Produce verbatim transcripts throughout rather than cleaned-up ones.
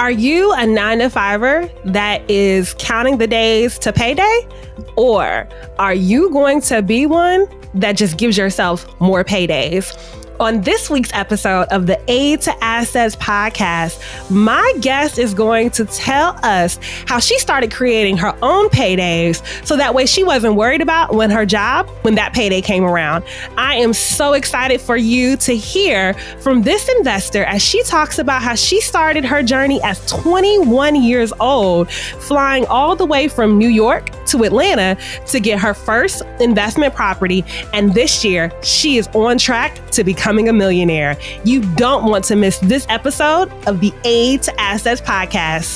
Are you a nine to fiver that is counting the days to payday? Or are you going to be one that just gives yourself more paydays? On this week's episode of the Aid to Assets podcast, my guest is going to tell us how she started creating her own paydays so that way she wasn't worried about when her job, when that payday came around. I am so excited for you to hear from this investor as she talks about how she started her journey as twenty-one years old, flying all the way from New York to Atlanta to get her first investment property. And this year, she is on track to become a millionaire. You don't want to miss this episode of the Aid to Assets podcast.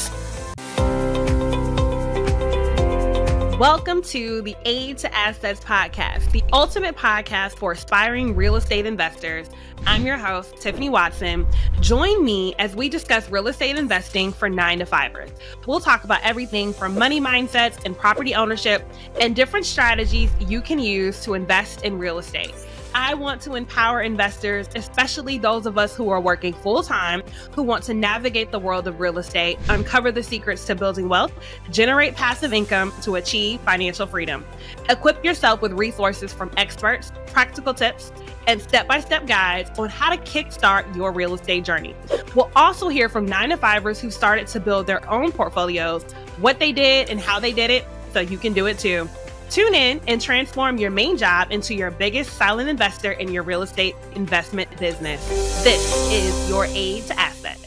Welcome to the Aid to Assets podcast, the ultimate podcast for aspiring real estate investors. I'm your host, Tiffany Watson. Join me as we discuss real estate investing for nine to fivers. We'll talk about everything from money mindsets and property ownership and different strategies you can use to invest in real estate. I want to empower investors, especially those of us who are working full-time, who want to navigate the world of real estate, uncover the secrets to building wealth, generate passive income to achieve financial freedom. Equip yourself with resources from experts, practical tips, and step-by-step guides on how to kickstart your real estate journey. We'll also hear from nine to fivers who started to build their own portfolios, what they did and how they did it, so you can do it too. Tune in and transform your main job into your biggest silent investor in your real estate investment business. This is your Aid to Assets.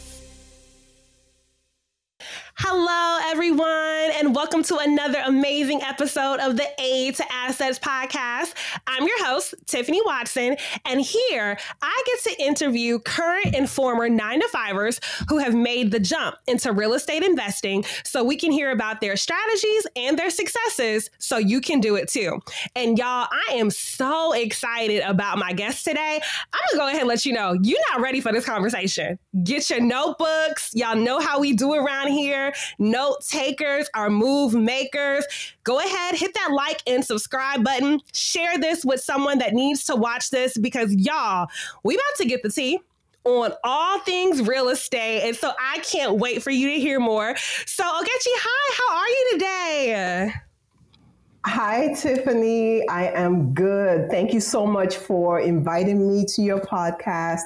Hello, everyone, and welcome to another amazing episode of the Aid to Assets podcast. I'm your host, Tiffany Watson, and here I get to interview current and former nine to fivers who have made the jump into real estate investing so we can hear about their strategies and their successes so you can do it too. And y'all, I am so excited about my guest today. I'm gonna go ahead and let you know, you're not ready for this conversation. Get your notebooks. Y'all know how we do around here. Note takers, our move makers. Go ahead, hit that like and subscribe button. Share this with someone that needs to watch this because y'all, we about to get the tea on all things real estate. And so I can't wait for you to hear more. So Ogechi, hi, how are you today? Hi, Tiffany. I am good. Thank you so much for inviting me to your podcast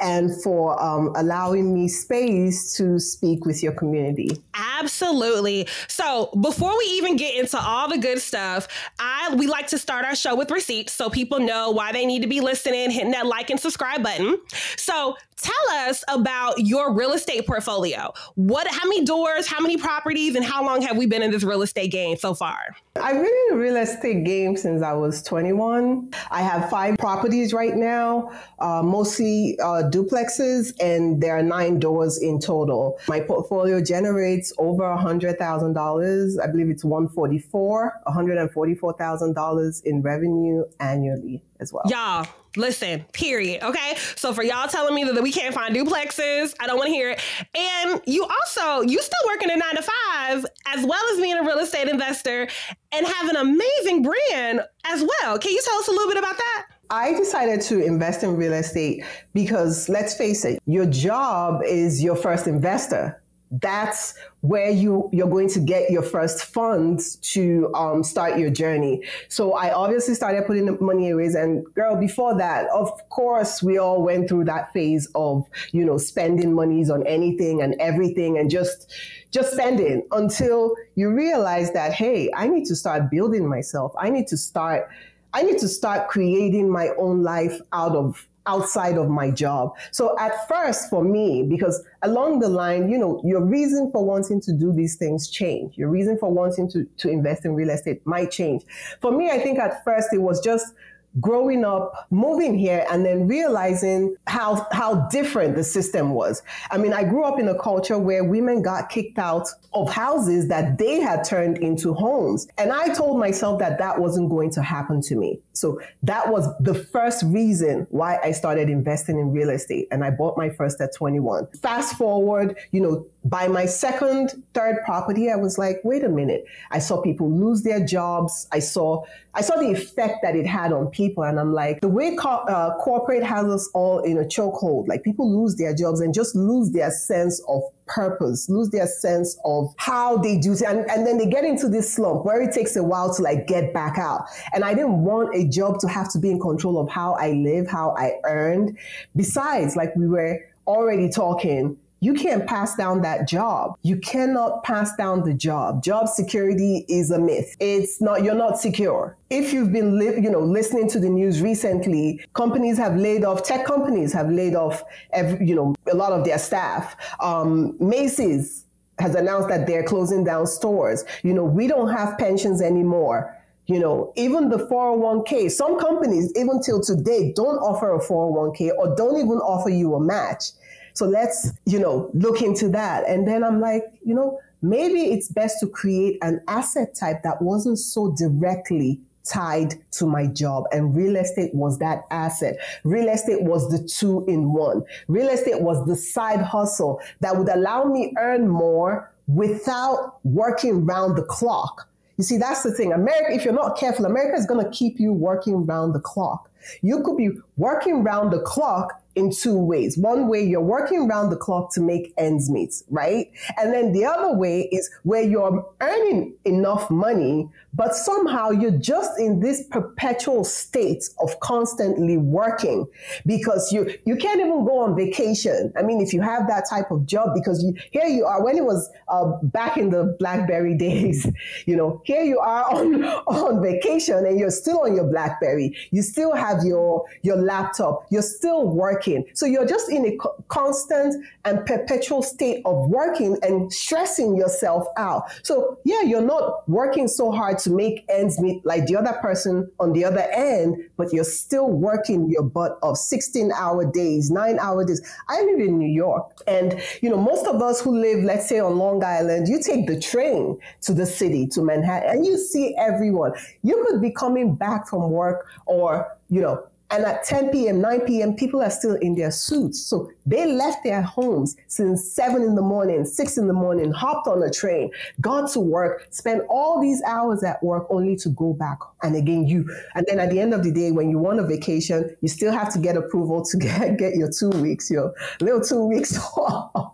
and for um, allowing me space to speak with your community. Absolutely. So before we even get into all the good stuff, I we like to start our show with receipts so people know why they need to be listening, hitting that like and subscribe button. So tell us about your real estate portfolio. What, how many doors, how many properties, and how long have we been in this real estate game so far? I've been in the real estate game since I was twenty-one. I have five properties right now, uh, mostly uh, duplexes, and there are nine doors in total. My portfolio generates over one hundred thousand dollars. I believe it's one hundred forty-four thousand dollars in revenue annually as well. Y'all, listen, period. Okay. So for y'all telling me that we can't find duplexes, I don't want to hear it. And you also, you still working a nine to five as well as being a real estate investor and have an amazing brand as well. Can you tell us a little bit about that? I decided to invest in real estate because let's face it, your job is your first investor. That's where you, you're going to get your first funds to um, start your journey. So I obviously started putting the money away. And girl, before that, of course, we all went through that phase of, you know, spending monies on anything and everything and just, just spending until you realize that, hey, I need to start building myself. I need to start, I need to start creating my own life out of outside of my job. So at first for me, because along the line, you know, your reason for wanting to do these things change. Your reason for wanting to, to invest in real estate might change. For me, I think at first it was just growing up, moving here, and then realizing how how different the system was. I mean, I grew up in a culture where women got kicked out of houses that they had turned into homes. And I told myself that that wasn't going to happen to me. So that was the first reason why I started investing in real estate. And I bought my first at twenty-one. Fast forward, you know, by my second, third property, I was like, wait a minute. I saw people lose their jobs. I saw, I saw the effect that it had on people. people. And I'm like, the way co- uh, corporate has us all in a chokehold, like people lose their jobs and just lose their sense of purpose, lose their sense of how they do things. And, and then they get into this slump where it takes a while to like get back out. And I didn't want a job to have to be in control of how I live, how I earned. Besides, like we were already talking, you can't pass down that job. You cannot pass down the job. Job security is a myth. It's not, you're not secure. If you've been li- you know, listening to the news recently, companies have laid off, tech companies have laid off, every, you know, a lot of their staff. Um, Macy's has announced that they're closing down stores. You know, we don't have pensions anymore. You know, even the four oh one k, some companies, even till today, don't offer a four oh one k or don't even offer you a match. So let's, you know, look into that. And then I'm like, you know, maybe it's best to create an asset type that wasn't so directly tied to my job. And real estate was that asset. Real estate was the two in one. Real estate was the side hustle that would allow me earn more without working round the clock. You see, that's the thing. America, if you're not careful, America is going to keep you working round the clock. You could be working round the clock in two ways. One way, you're working round the clock to make ends meet, right? And then the other way is where you're earning enough money, but somehow you're just in this perpetual state of constantly working because you you can't even go on vacation. I mean, if you have that type of job, because you, here you are, when it was uh, back in the BlackBerry days, you know, here you are on, on vacation and you're still on your BlackBerry. You still have your, your laptop. You're still working. So you're just in a co- constant and perpetual state of working and stressing yourself out. So yeah, you're not working so hard to make ends meet like the other person on the other end, but you're still working your butt off, sixteen hour days, nine hour days. I live in New York, and you know, most of us who live, let's say on Long Island, you take the train to the city, to Manhattan, and you see everyone. You could be coming back from work or, you know, and at ten p.m., nine p.m., people are still in their suits. So they left their homes since seven in the morning, six in the morning, hopped on a train, got to work, spent all these hours at work only to go back. And again, you, and then at the end of the day, when you want a vacation, you still have to get approval to get, get your two weeks, your little two weeks off.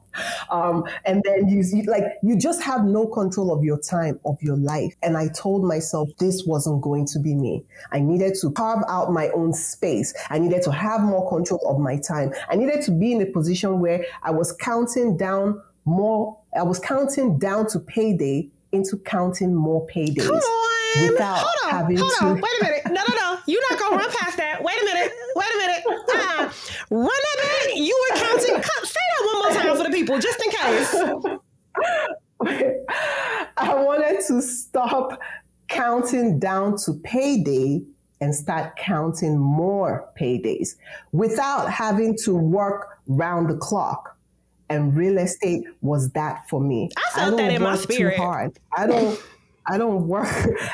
Um, and then you like you just have no control of your time, of your life. And I told myself this wasn't going to be me. I needed to carve out my own space. I needed to have more control of my time. I needed to be in a position where I was counting down more. I was counting down to payday into counting more paydays. Come on, without hold on, having hold to. On. Wait a minute, no, no, no, you're not gonna run past that. Wait a minute, wait a minute, uh-uh. Run that back. You were counting. Come, say that one more time for the people, just in case. I wanted to stop counting down to payday and start counting more paydays without having to work round the clock. And real estate was that for me. I felt I don't that in my spirit. Too hard. I don't. I don't work.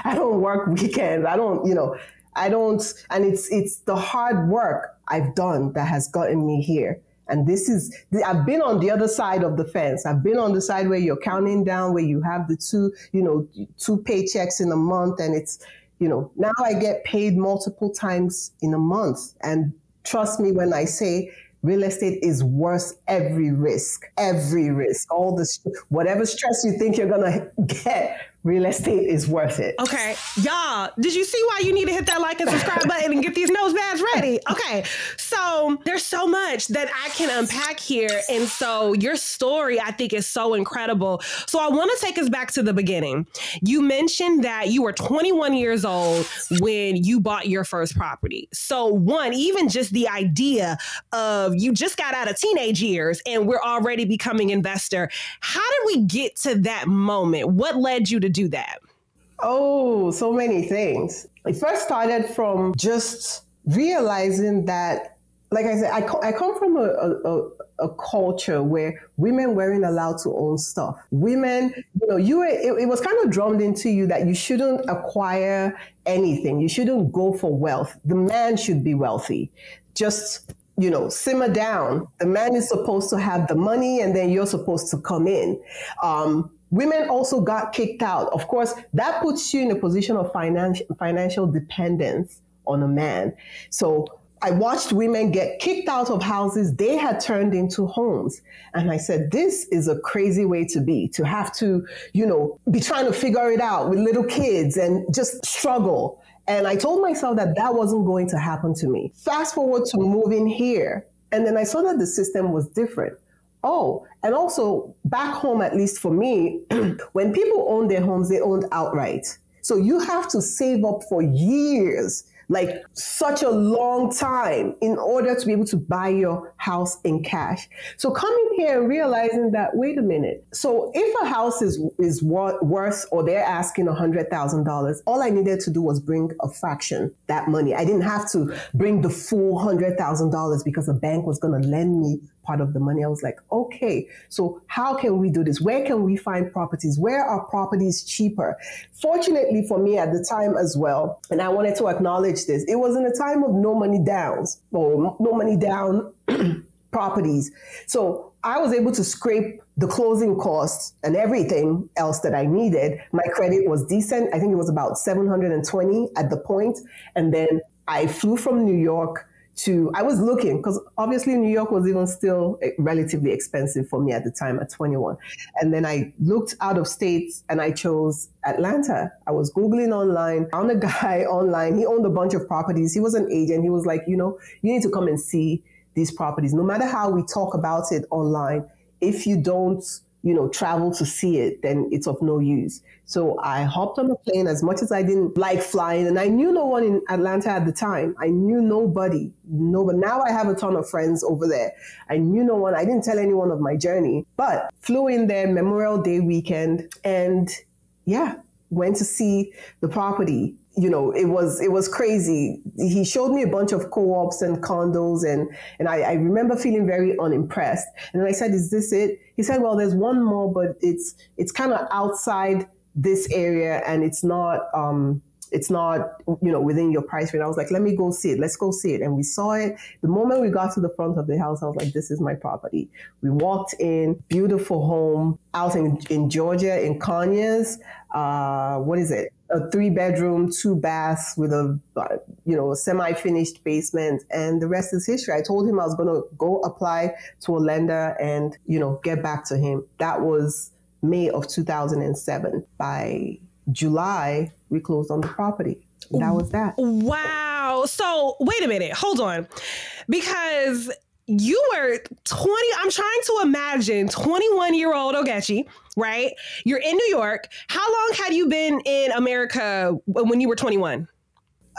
I don't work weekends. I don't. You know. I don't. And it's it's the hard work I've done that has gotten me here. And this is, I've been on the other side of the fence. I've been on the side where you're counting down, where you have the two, you know, two paychecks in a month. And it's, you know, now I get paid multiple times in a month. And trust me when I say real estate is worth every risk, every risk, all the, whatever stress you think you're going to get, real estate is worth it. Okay. Y'all, did you see why you need to hit that like and subscribe button and get these nosepads ready? Okay. So there's so much that I can unpack here. And so your story, I think, is so incredible. So I want to take us back to the beginning. You mentioned that you were twenty-one years old when you bought your first property. So one, even just the idea of you just got out of teenage years and we're already becoming investor. How did we get to that moment? What led you to do that? Oh, so many things. It first started from just realizing that, like I said, I, co- I come from a, a, a culture where women weren't allowed to own stuff. Women, you know, you were, it, it was kind of drummed into you that you shouldn't acquire anything. You shouldn't go for wealth. The man should be wealthy. Just, you know, simmer down. The man is supposed to have the money and then you're supposed to come in. Um, Women also got kicked out. Of course, that puts you in a position of financial financial dependence on a man. So I watched women get kicked out of houses they had turned into homes. And I said, this is a crazy way to be, to have to, you know, be trying to figure it out with little kids and just struggle. And I told myself that that wasn't going to happen to me. Fast forward to moving here. And then I saw that the system was different. Oh, and also back home, at least for me, when people owned their homes, they owned outright. So you have to save up for years, like such a long time, in order to be able to buy your house in cash. So coming here and realizing that, wait a minute. So if a house is, is worth, or they're asking one hundred thousand dollars, all I needed to do was bring a fraction, that money. I didn't have to bring the full one hundred thousand dollars because a bank was going to lend me part of the money. I was like, okay, so how can we do this? Where can we find properties? Where are properties cheaper? Fortunately for me at the time as well, and I wanted to acknowledge this, it was in a time of no money downs, or no money down properties. So I was able to scrape the closing costs and everything else that I needed. My credit was decent. I think it was about seven hundred twenty at the point. And then I flew from New York to, I was looking, because obviously New York was even still relatively expensive for me at the time at twenty-one. And then I looked out of state and I chose Atlanta. I was Googling online, found a guy online. He owned a bunch of properties. He was an agent. He was like, you know, you need to come and see these properties. No matter how we talk about it online, if you don't, you know, travel to see it, then it's of no use. So I hopped on a plane. As much as I didn't like flying, and I knew no one in Atlanta at the time. I knew nobody. No, but now I have a ton of friends over there. I knew no one. I didn't tell anyone of my journey, but flew in there Memorial Day weekend, and yeah, went to see the property. You know, it was it was crazy. He showed me a bunch of co-ops and condos, and and I, I remember feeling very unimpressed. And then I said, "Is this it?" He said, "Well, there's one more, but it's it's kind of outside this area, and it's not um it's not you know within your price range." I was like, "Let me go see it. Let's go see it." And we saw it. The moment we got to the front of the house, I was like, "This is my property." We walked in, beautiful home out in in Georgia in Conyers. Uh, what is it? A three bedroom, two baths with a, you know, semi-finished basement, and the rest is history. I told him I was going to go apply to a lender and, you know, get back to him. That was May of two thousand seven. By July, we closed on the property. And that was that. Wow. So wait a minute, hold on, because you were twenty, I'm trying to imagine twenty-one year old Ogechi, right? You're in New York. How long had you been in America when you were twenty-one?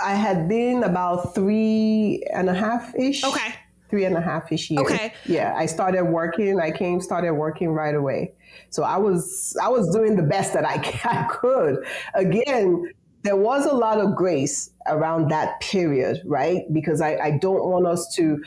I had been about three and a half-ish. Okay. Three and a half-ish years. Okay. Yeah. I started working. I came, started working right away. So I was, I was doing the best that I, I could. Again, there was a lot of grace around that period, right? Because I, I don't want us to...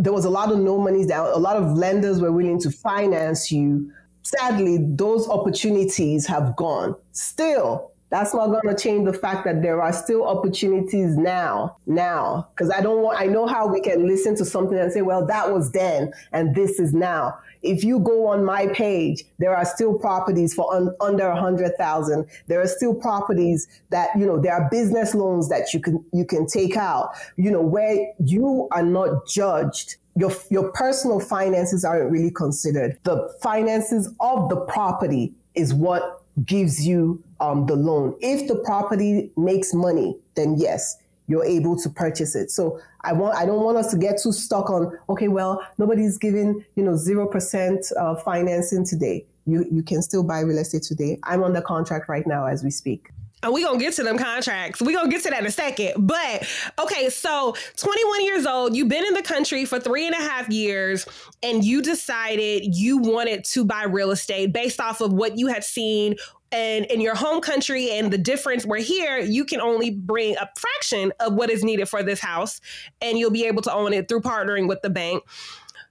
There was a lot of no money down. A lot of lenders were willing to finance you. Sadly, those opportunities have gone. Still, that's not going to change the fact that there are still opportunities now, now, because I don't want, I know how we can listen to something and say, well, that was then and this is now. If you go on my page, there are still properties for un, under one hundred thousand dollars. There are still properties that, you know, there are business loans that you can, you can take out, you know, where you are not judged. Your, your personal finances aren't really considered. The finances of the property is what gives you um, the loan. If the property makes money, then yes, you're able to purchase it. So I want, I don't want us to get too stuck on, okay, well, nobody's giving, you know, zero percent uh, financing today. You, you can still buy real estate today. I'm under contract right now as we speak. And we're going to get to them contracts. We're going to get to that in a second. But okay, so twenty-one years old, you've been in the country for three and a half years, and you decided you wanted to buy real estate based off of what you had seen and in your home country, and the difference where here you can only bring a fraction of what is needed for this house, and you'll be able to own it through partnering with the bank.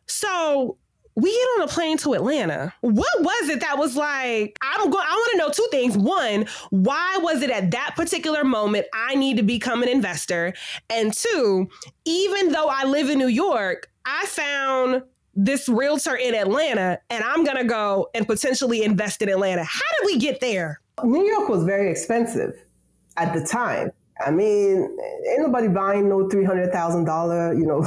So we get on a plane to Atlanta. What was it that was like, I'm going, I want to know two things. One, why was it at that particular moment I need to become an investor? And two, even though I live in New York, I found this realtor in Atlanta, and I'm going to go and potentially invest in Atlanta. How did we get there? New York was very expensive at the time. I mean, ain't nobody buying no three hundred thousand dollars, you know,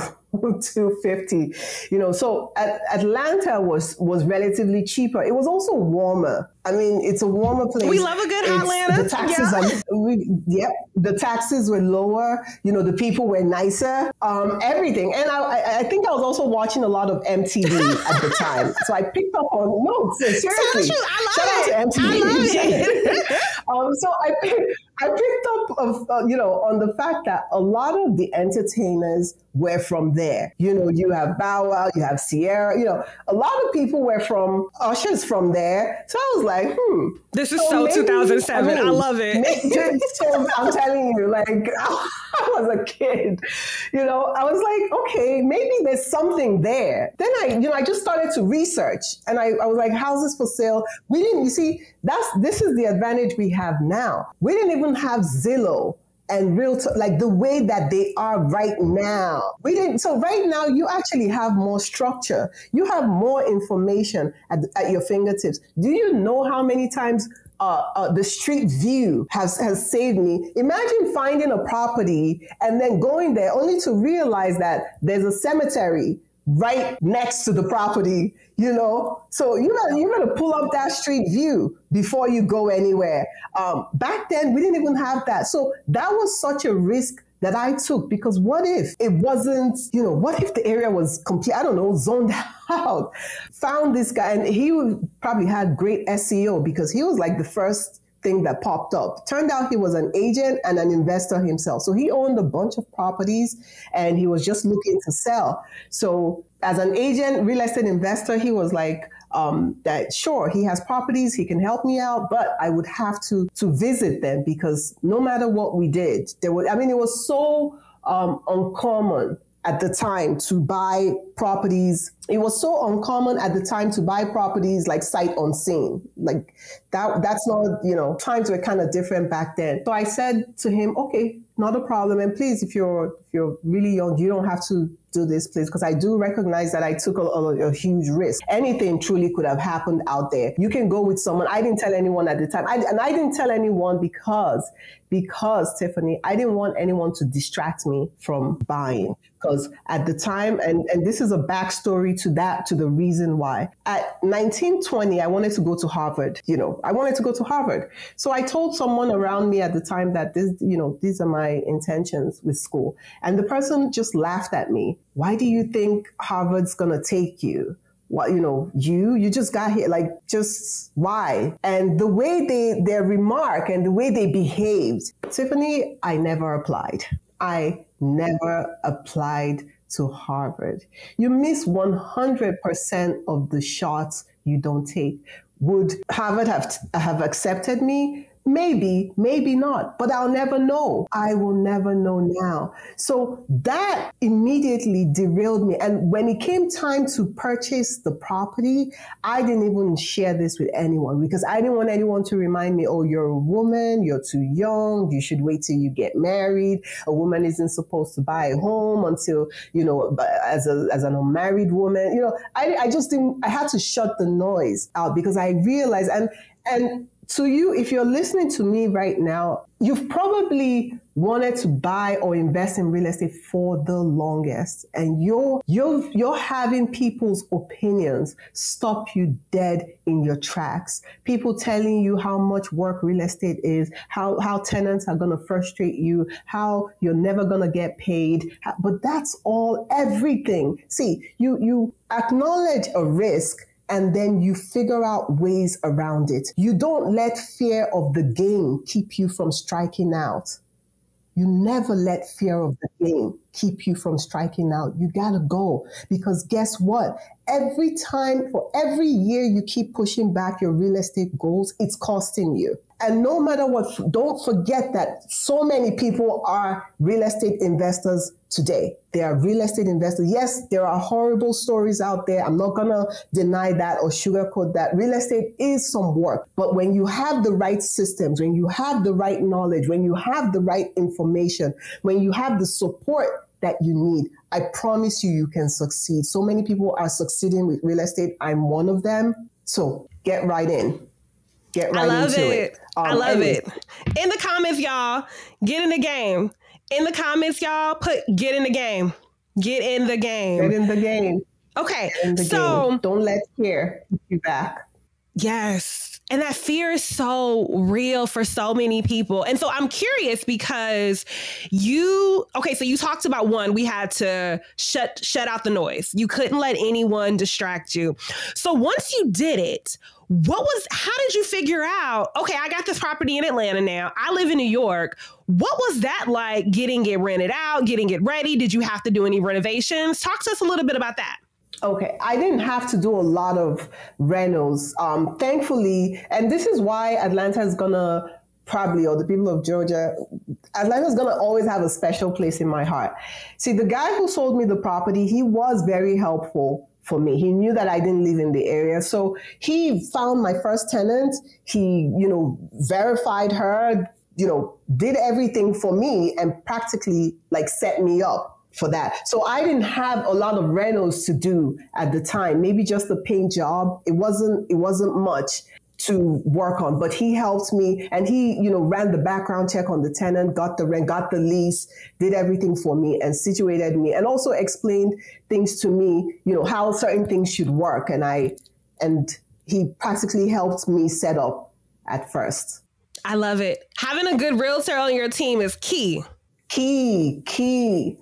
two fifty, you know. So at, Atlanta was, was relatively cheaper. It was also warmer. I mean, it's a warmer place. We love a good it's, Atlanta. The taxes yeah. are, we, yeah, the taxes were lower. You know, the people were nicer, um, everything. And I, I think I was also watching a lot of M T V at the time. So I picked up on, no, seriously. Tell you, I love Shout it. Out to M T V. I love it. um, so I picked, I picked up, uh, you know, on the fact that a lot of the entertainers were from there. You know, you have Bow Wow, you have Sierra, you know, a lot of people were from, Usher's from there. So I was like, Like, hmm. This is so, so maybe, two thousand seven. I, mean, I love it. Maybe, so I'm telling you, like, I was a kid, you know, I was like, okay, maybe there's something there. Then I, you know, I just started to research and I, I was like, houses for sale. We didn't, you see, that's, this is the advantage we have now. We didn't even have Zillow and Realtor, like the way that they are right now. We didn't, so right now you actually have more structure. You have more information at, at your fingertips. Do you know how many times uh, uh, the street view has, has saved me? Imagine finding a property and then going there only to realize that there's a cemetery right next to the property, you know? So you gotta, you gotta pull up that street view before you go anywhere. Um, back then, we didn't even have that. So that was such a risk that I took, because what if it wasn't, you know, what if the area was complete, I don't know, zoned out? Found this guy, and he probably had great S E O because he was like the first thing that popped up. Turned out he was an agent and an investor himself. So he owned a bunch of properties and he was just looking to sell. So as an agent, real estate investor, he was like, um, that sure, he has properties, he can help me out, but I would have to, to visit them, because no matter what we did, there was, I mean, it was so um, uncommon at the time to buy properties. It was so uncommon at the time to buy properties like sight unseen. Like that, that's not, you know, times were kind of different back then. So I said to him, okay, not a problem. And please, if you're, if you're really young, you don't have to do this, please, because I do recognize that I took a, a, a huge risk. Anything truly could have happened out there. You can go with someone. I didn't tell anyone at the time. I, and I didn't tell anyone because, because Tiffany, I didn't want anyone to distract me from buying. Because at the time, and, and this is a backstory to that, to the reason why. At nineteen, twenty, I wanted to go to Harvard. You know, I wanted to go to Harvard. So I told someone around me at the time that this, you know, these are my intentions with school. And the person just laughed at me. Why do you think Harvard's gonna take you? What, you know, you, you just got here, like, just why? And the way they, their remark and the way they behaved, Tiffany, I never applied. I never applied to Harvard. You miss one hundred percent of the shots you don't take. Would Harvard have, have accepted me? Maybe, maybe not, but I'll never know. I will never know now. So that immediately derailed me. And when it came time to purchase the property, I didn't even share this with anyone, because I didn't want anyone to remind me, oh, you're a woman, you're too young, you should wait till you get married. A woman isn't supposed to buy a home until, you know, as a, as an unmarried woman, you know, I, I just didn't, I had to shut the noise out, because I realized, and, and, to you, if you're listening to me right now, you've probably wanted to buy or invest in real estate for the longest, and you're, you're, you're having people's opinions stop you dead in your tracks. People telling you how much work real estate is, how, how tenants are going to frustrate you, how you're never going to get paid. But that's all, everything. See, you, you acknowledge a risk, and then you figure out ways around it. You don't let fear of the game keep you from striking out. You never let fear of the game keep you from striking out. You gotta go, because guess what? Every time, for every year you keep pushing back your real estate goals, it's costing you. And no matter what, don't forget that so many people are real estate investors today. They are real estate investors. Yes, there are horrible stories out there. I'm not going to deny that or sugarcoat that. Real estate is some work. But when you have the right systems, when you have the right knowledge, when you have the right information, when you have the support that you need, I promise you, you can succeed. So many people are succeeding with real estate. I'm one of them. So get right in. Get right I love into it. it. Um, I love it. In the comments, y'all, get in the game. In the comments, y'all, put get in the game. Get in the game. Get in the game. Okay. The so game. Don't let fear put you back. Yes. And that fear is so real for so many people. And so I'm curious because you, okay, so you talked about one, we had to shut, shut out the noise. You couldn't let anyone distract you. So once you did it, what was, how did you figure out, okay, I got this property in Atlanta now, I live in New York. What was that like, getting it rented out, getting it ready? Did you have to do any renovations? Talk to us a little bit about that. Okay, I didn't have to do a lot of renos, um, thankfully, and this is why Atlanta is gonna probably, or the people of Georgia, Atlanta is gonna always have a special place in my heart. See, the guy who sold me the property, he was very helpful for me. He knew that I didn't live in the area, so he found my first tenant. He, you know, verified her, you know, did everything for me, and practically like set me up for that. So I didn't have a lot of renos to do at the time, maybe just a paint job. It wasn't, it wasn't much to work on, but he helped me and he, you know, ran the background check on the tenant, got the rent, got the lease, did everything for me and situated me and also explained things to me, you know, how certain things should work. And I, and he practically helped me set up at first. I love it. Having a good realtor on your team is key. Key, key.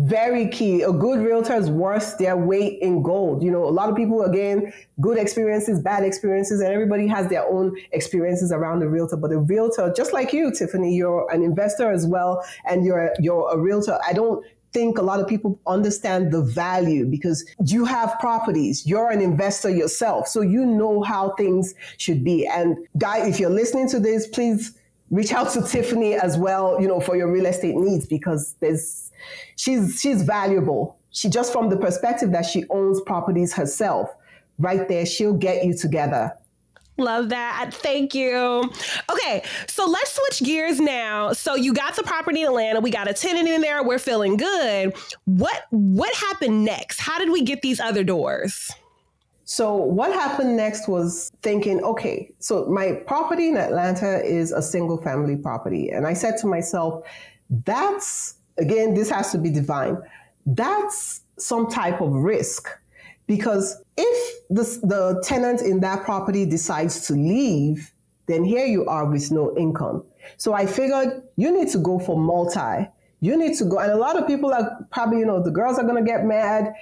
Very key. A good realtor is worth their weight in gold. You know, a lot of people, again, good experiences, bad experiences, and everybody has their own experiences around the realtor. But a realtor, just like you, Tiffany, you're an investor as well, and you're you're a realtor. I don't think a lot of people understand the value because you have properties. You're an investor yourself, so you know how things should be. And guys, if you're listening to this, please reach out to Tiffany as well, you know, for your real estate needs, because there's, she's, she's valuable. She just, from the perspective that she owns properties herself, right there, she'll get you together. Love that. Thank you. Okay. So let's switch gears now. So you got the property in Atlanta. We got a tenant in there. We're feeling good. What, what happened next? How did we get these other doors? So what happened next was thinking, okay, so my property in Atlanta is a single family property. And I said to myself, that's, again, this has to be divine. That's some type of risk, because if the, the tenant in that property decides to leave, then here you are with no income. So I figured you need to go for multi. You need to go. And a lot of people are probably, you know, the girls are going to get mad,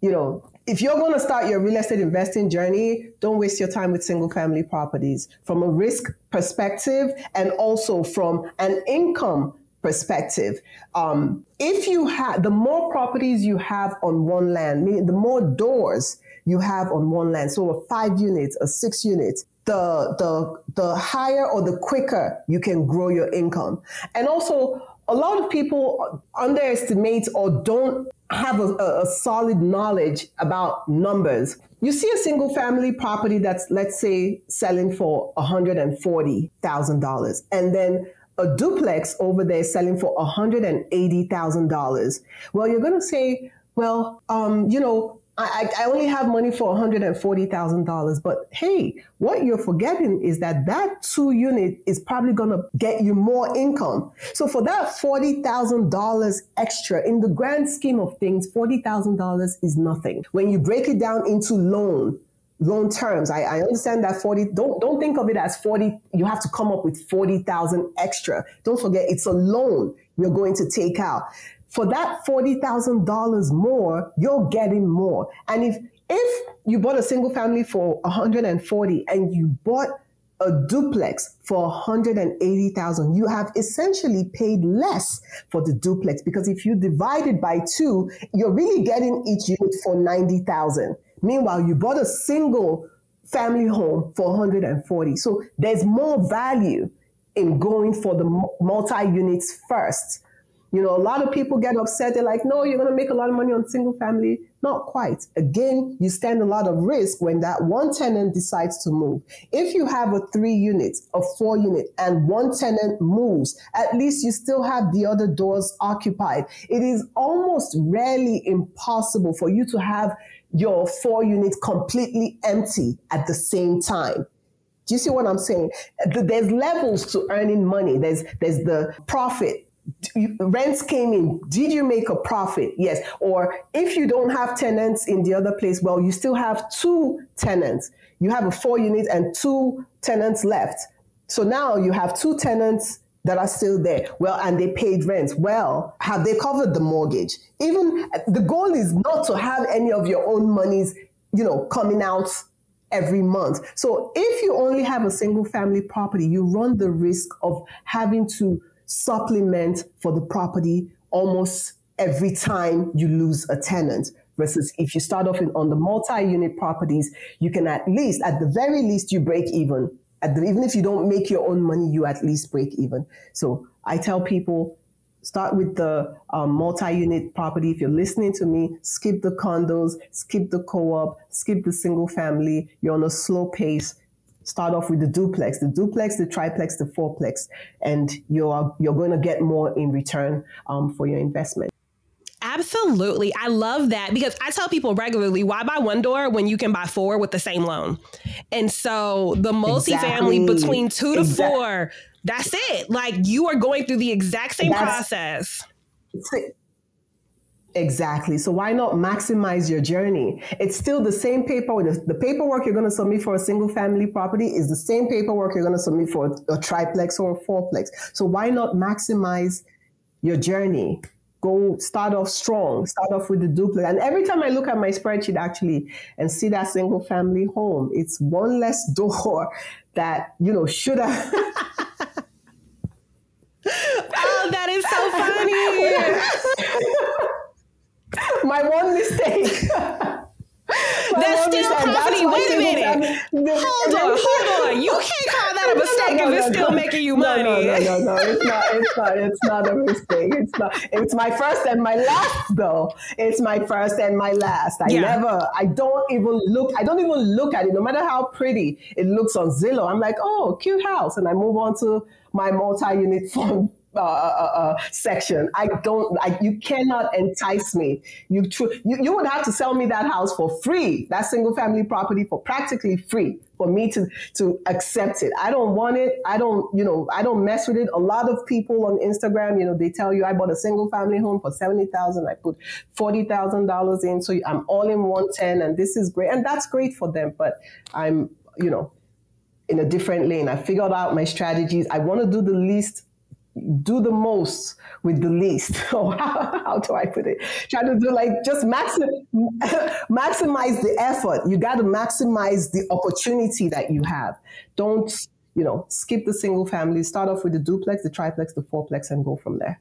you know. If you're going to start your real estate investing journey, don't waste your time with single family properties from a risk perspective and also from an income perspective. Um, if you have, the more properties you have on one land, meaning the more doors you have on one land, so a five units, a six units, the, the, the higher or the quicker you can grow your income. And also, a lot of people underestimate or don't have a, a solid knowledge about numbers. You see a single family property that's, let's say, selling for one hundred forty thousand dollars, and then a duplex over there selling for one hundred eighty thousand dollars. Well, you're going to say, well, um, you know, I, I only have money for one hundred forty thousand dollars, but hey, what you're forgetting is that that two unit is probably going to get you more income. So for that forty thousand dollars extra, in the grand scheme of things, forty thousand dollars is nothing. When you break it down into loan, loan terms, I, I understand that forty, don't, don't think of it as forty, you have to come up with forty thousand extra. Don't forget, it's a loan you're going to take out. For that forty thousand dollars more, you're getting more. And if if you bought a single family for one hundred forty thousand dollars and you bought a duplex for one hundred eighty thousand dollars, you have essentially paid less for the duplex, because if you divide it by two, you're really getting each unit for ninety thousand dollars. Meanwhile, you bought a single family home for one hundred forty thousand dollars. So there's more value in going for the multi-units first. You know, a lot of people get upset. They're like, no, you're going to make a lot of money on single family. Not quite. Again, you stand a lot of risk when that one tenant decides to move. If you have a three unit, a four unit, and one tenant moves, at least you still have the other doors occupied. It is almost rarely impossible for you to have your four unit completely empty at the same time. Do you see what I'm saying? There's levels to earning money. There's there's the profit. Rents came in. Did you make a profit? Yes. Or if you don't have tenants in the other place, well, you still have two tenants. You have a four unit and two tenants left. So now you have two tenants that are still there. Well, and they paid rent. Well, have they covered the mortgage? Even the goal is not to have any of your own monies, you know, coming out every month. So if you only have a single family property, you run the risk of having to supplement for the property almost every time you lose a tenant. Versus if you start off in, on the multi-unit properties, you can at least, at the very least, you break even. At the, even if you don't make your own money, you at least break even. So I tell people, start with the um, multi-unit property. If you're listening to me, skip the condos, skip the co-op, skip the single family. You're on a slow pace. Start off with the duplex, the duplex, the triplex, the fourplex, and you're you're going to get more in return um, for your investment. Absolutely. I love that, because I tell people regularly, why buy one door when you can buy four with the same loan? And so the multifamily, exactly, between two to exactly. four, that's it. Like, you are going through the exact same that's, process. Exactly. So why not maximize your journey? It's still the same paperwork. The paperwork you're going to submit for a single family property is the same paperwork you're going to submit for a, a triplex or a fourplex. So why not maximize your journey? Go start off strong, start off with the duplex. And every time I look at my spreadsheet actually and see that single family home, it's one less door that, you know, should have. Oh, that is so funny. My one mistake. My that's one still property. Wait a minute. Family. Hold on, hold on. You can't call that a mistake no, no, no, if it's no, still no. making you money. No, no, no, no, no. It's not. It's not. It's not a mistake. It's not. It's my first and my last, though. It's my first and my last. I yeah. never. I don't even look. I don't even look at it. No matter how pretty it looks on Zillow, I'm like, oh, cute house, and I move on to my multi-unit fund. Uh, uh, uh, section. I don't. I, you cannot entice me. You, tr- you you would have to sell me that house for free, that single family property for practically free, for me to to accept it. I don't want it. I don't. You know. I don't mess with it. A lot of people on Instagram, you know, they tell you I bought a single family home for seventy thousand. I put forty thousand dollars in, so I'm all in one ten, and this is great, and that's great for them. But I'm, you know, in a different lane. I figured out my strategies. I want to do the least. Do the most with the least. Oh, how, how do I put it? Try to do like just maxim, maximize the effort. You got to maximize the opportunity that you have. Don't, you know, skip the single family. Start off with the duplex, the triplex, the fourplex, and go from there.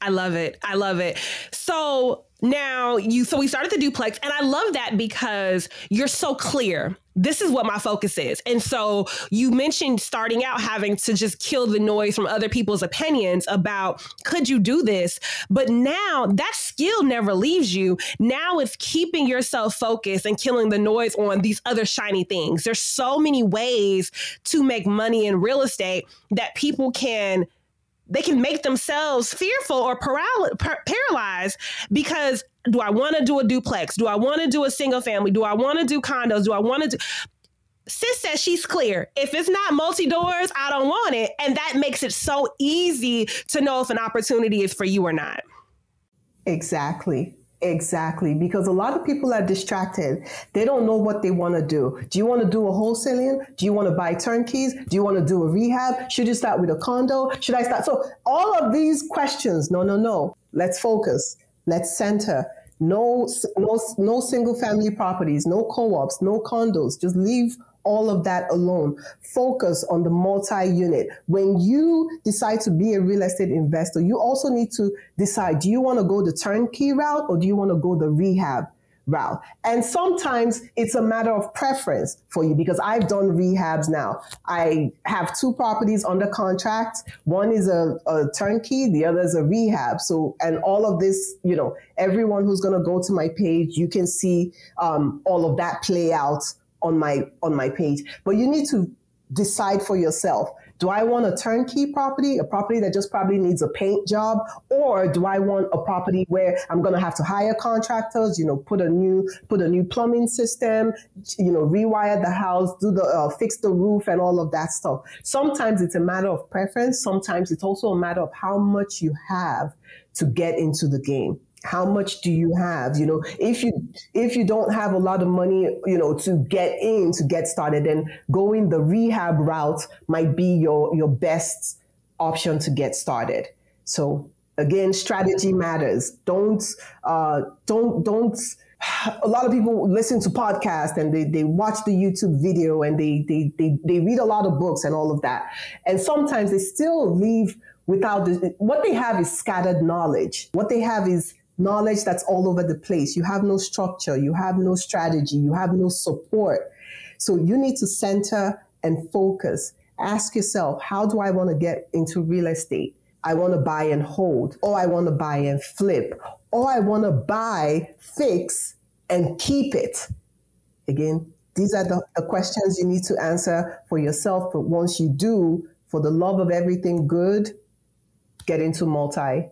I love it. I love it. So now you, so we started the duplex, and I love that because you're so clear. This is what my focus is. And so you mentioned starting out having to just kill the noise from other people's opinions about, could you do this? But now that skill never leaves you. Now it's keeping yourself focused and killing the noise on these other shiny things. There's so many ways to make money in real estate that people can They can make themselves fearful or paral- par- paralyzed because, do I want to do a duplex? Do I want to do a single family? Do I want to do condos? Do I want to do... Sis says she's clear. If it's not multi-doors, I don't want it. And that makes it so easy to know if an opportunity is for you or not. Exactly. Exactly. Because a lot of people are distracted. They don't know what they want to do. Do you want to do a wholesaling? Do you want to buy turnkeys? Do you want to do a rehab? Should you start with a condo? Should I start? So all of these questions, no, no, no. Let's focus. Let's center. No, no, no single family properties, no co-ops, no condos. Just leave all of that alone. Focus on the multi-unit. When you decide to be a real estate investor, you also need to decide, do you want to go the turnkey route or do you want to go the rehab route? And sometimes it's a matter of preference for you, because I've done rehabs now. I have two properties under contract. One is a, a turnkey, the other is a rehab. So, and all of this, you know, everyone who's going to go to my page, you can see um, all of that play out on my on my page. But you need to decide for yourself. Do I want a turnkey property, a property that just probably needs a paint job? Or do I want a property where I'm going to have to hire contractors, you know, put a new put a new plumbing system, you know, rewire the house, do the uh, fix the roof and all of that stuff. Sometimes it's a matter of preference. Sometimes it's also a matter of how much you have to get into the game. How much do you have? You know, if you if you don't have a lot of money, you know, to get in, to get started, then going the rehab route might be your, your best option to get started. So again, strategy matters. Don't uh, don't don't. A lot of people listen to podcasts and they, they watch the YouTube video and they they they they read a lot of books and all of that. And sometimes they still leave without the, what they have is scattered knowledge. What they have is knowledge that's all over the place. You have no structure, you have no strategy, you have no support. So you need to center and focus. Ask yourself, how do I want to get into real estate? I want to buy and hold, or I want to buy and flip, or I want to buy, fix, and keep it. Again, these are the, the questions you need to answer for yourself. But once you do, for the love of everything good, get into multi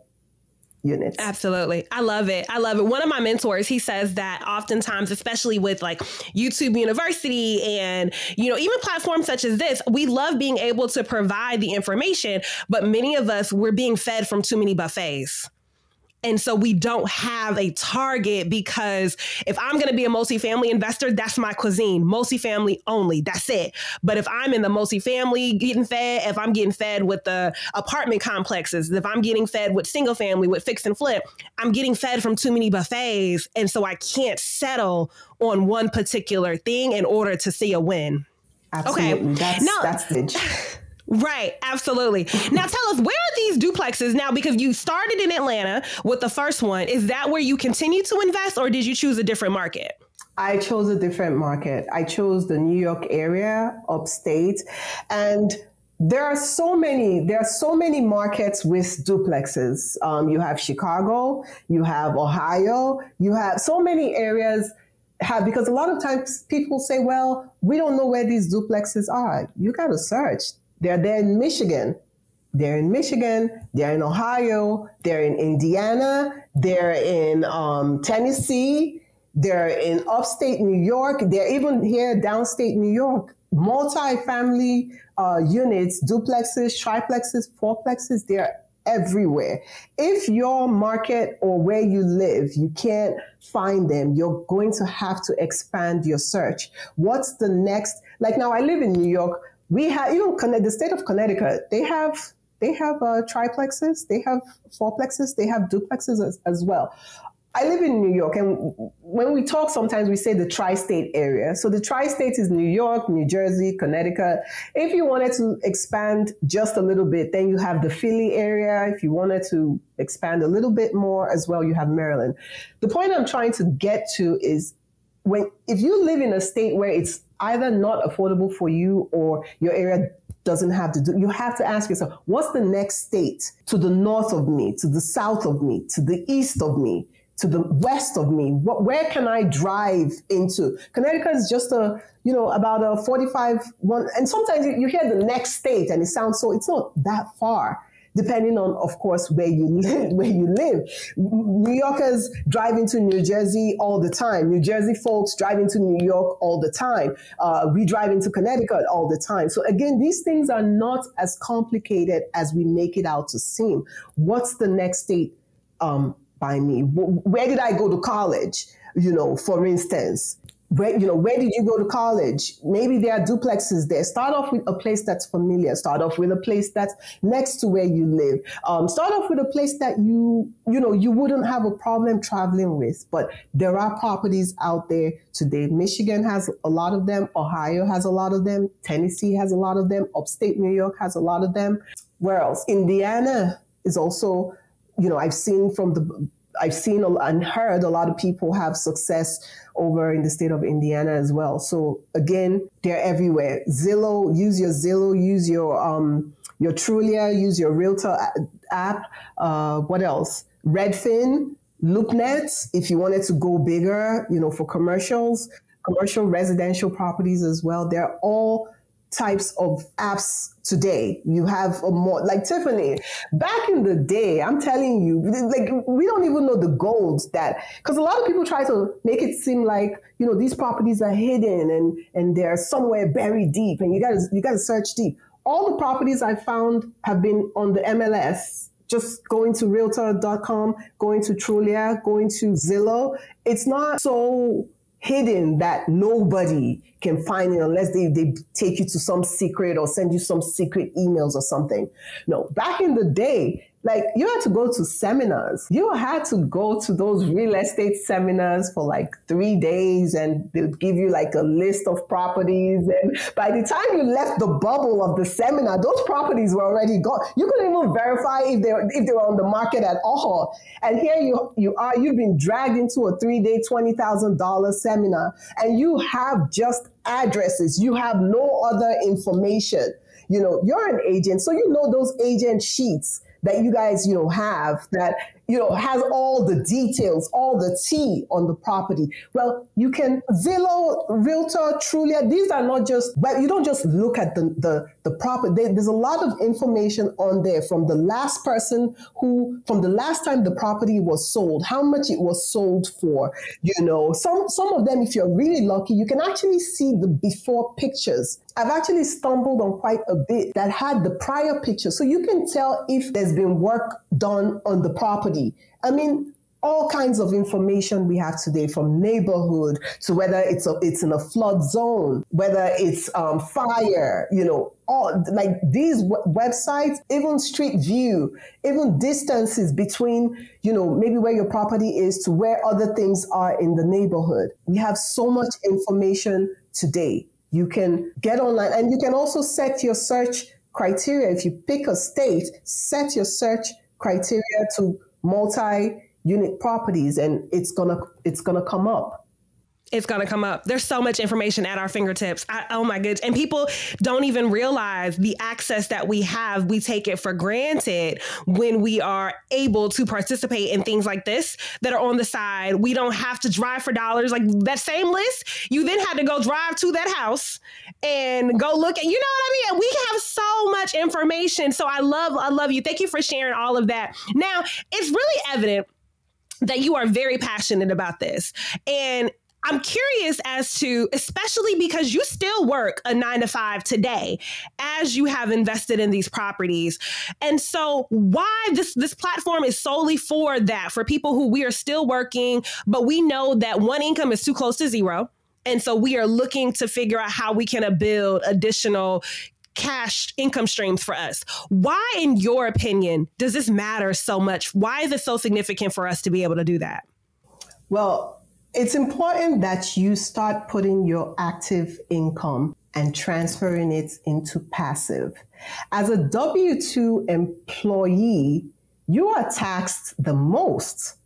units. Absolutely. I love it. I love it. One of my mentors, he says that oftentimes, especially with like YouTube University and, you know, even platforms such as this, we love being able to provide the information, but many of us, we're being fed from too many buffets. And so we don't have a target, because if I'm going to be a multifamily investor, that's my cuisine, multifamily only. That's it. But if I'm in the multifamily getting fed, if I'm getting fed with the apartment complexes, if I'm getting fed with single family, with fix and flip, I'm getting fed from too many buffets. And so I can't settle on one particular thing in order to see a win. Absolutely. Okay. That's, now, that's it. Right. Absolutely. Now tell us, where are these duplexes now? Because you started in Atlanta with the first one. Is that where you continue to invest, or did you choose a different market? I chose a different market. I chose the New York area, upstate. And there are so many, there are so many markets with duplexes. Um, you have Chicago, you have Ohio, you have so many areas have, because a lot of times people say, well, we don't know where these duplexes are. You got to search. They're there in Michigan, they're in Michigan, they're in Ohio, they're in Indiana, they're in um, Tennessee, they're in upstate New York, they're even here downstate New York. Multi-family uh, units, duplexes, triplexes, fourplexes, they're everywhere. If your market or where you live, you can't find them, you're going to have to expand your search. What's the next, like now I live in New York. We have, even the state of Connecticut, they have, they have uh, triplexes, they have fourplexes, they have duplexes as, as well. I live in New York, and when we talk, sometimes we say the tri-state area. So the tri-state is New York, New Jersey, Connecticut. If you wanted to expand just a little bit, then you have the Philly area. If you wanted to expand a little bit more as well, you have Maryland. The point I'm trying to get to is, when, if you live in a state where it's either not affordable for you or your area doesn't have to do, you have to ask yourself, what's the next state to the north of me, to the south of me, to the east of me, to the west of me? What, where can I drive into? Connecticut is just a, you know, about a forty-five one. And sometimes you, you hear the next state and it sounds so, it's not that far. Depending on, of course, where you live, where you live. New Yorkers drive into New Jersey all the time. New Jersey folks drive into New York all the time. Uh, we drive into Connecticut all the time. So again, these things are not as complicated as we make it out to seem. What's the next state um, by me? Where did I go to college? You know, for instance, where, you know, where did you go to college? Maybe there are duplexes there. Start off with a place that's familiar. Start off with a place that's next to where you live. Um, start off with a place that you, you know, you wouldn't have a problem traveling with. But there are properties out there today. Michigan has a lot of them. Ohio has a lot of them. Tennessee has a lot of them. Upstate New York has a lot of them. Where else? Indiana is also, you know, I've seen from the, I've seen and heard a lot of people have success over in the state of Indiana as well. So again, they're everywhere. Zillow, use your Zillow, use your um, your Trulia, use your Realtor app. Uh, what else? Redfin, LoopNet, if you wanted to go bigger, you know, for commercials, commercial residential properties as well. They're all types of apps today. You have a more, like Tiffany, back in the day, I'm telling you, like, we don't even know the gold that, because a lot of people try to make it seem like, you know, these properties are hidden and, and they're somewhere buried deep and you gotta, you gotta search deep. All the properties I found have been on the M L S. Just going to Realtor dot com, going to Trulia, going to Zillow. It's not so hidden that nobody can find it unless they, they take you to some secret or send you some secret emails or something. No, back in the day, like, you had to go to seminars. You had to go to those real estate seminars for like three days and they'd give you like a list of properties. And by the time you left the bubble of the seminar, those properties were already gone. You couldn't even verify if they were, if they were on the market at all. And here you, you are, you've been dragged into a three-day, twenty thousand dollar seminar and you have just addresses. You have no other information. You know, you're an agent, so you know those agent sheets that you guys, you know, have that, you know, has all the details, all the tea on the property. Well, you can, Zillow, Realtor, Trulia, these are not just, but you don't just look at the, the, the property. They, there's a lot of information on there from the last person who, from the last time the property was sold, how much it was sold for, you know. Some, some of them, if you're really lucky, you can actually see the before pictures. I've actually stumbled on quite a bit that had the prior picture. So you can tell if there's been work done on the property. I mean, all kinds of information we have today, from neighborhood to whether it's a, it's in a flood zone, whether it's um, fire, you know, all like these w websites, even street view, even distances between, you know, maybe where your property is to where other things are in the neighborhood. We have so much information today. You can get online and you can also set your search criteria. If you pick a state, set your search criteria to multi-unit properties and it's gonna, it's gonna come up. It's going to come up. There's so much information at our fingertips. I, oh my goodness. And people don't even realize the access that we have. We take it for granted when we are able to participate in things like this that are on the side. We don't have to drive for dollars. Like that same list, you then had to go drive to that house and go look at, you know what I mean? We have so much information. So I love, I love you. Thank you for sharing all of that. Now, it's really evident that you are very passionate about this. And I'm curious as to, especially because you still work a nine to five today, as you have invested in these properties. And so why this, this platform is solely for that, for people who we are still working, but we know that one income is too close to zero. And so we are looking to figure out how we can build additional cash income streams for us. Why, in your opinion, does this matter so much? Why is it so significant for us to be able to do that? Well, it's important that you start putting your active income and transferring it into passive. As a W two employee, you are taxed the most.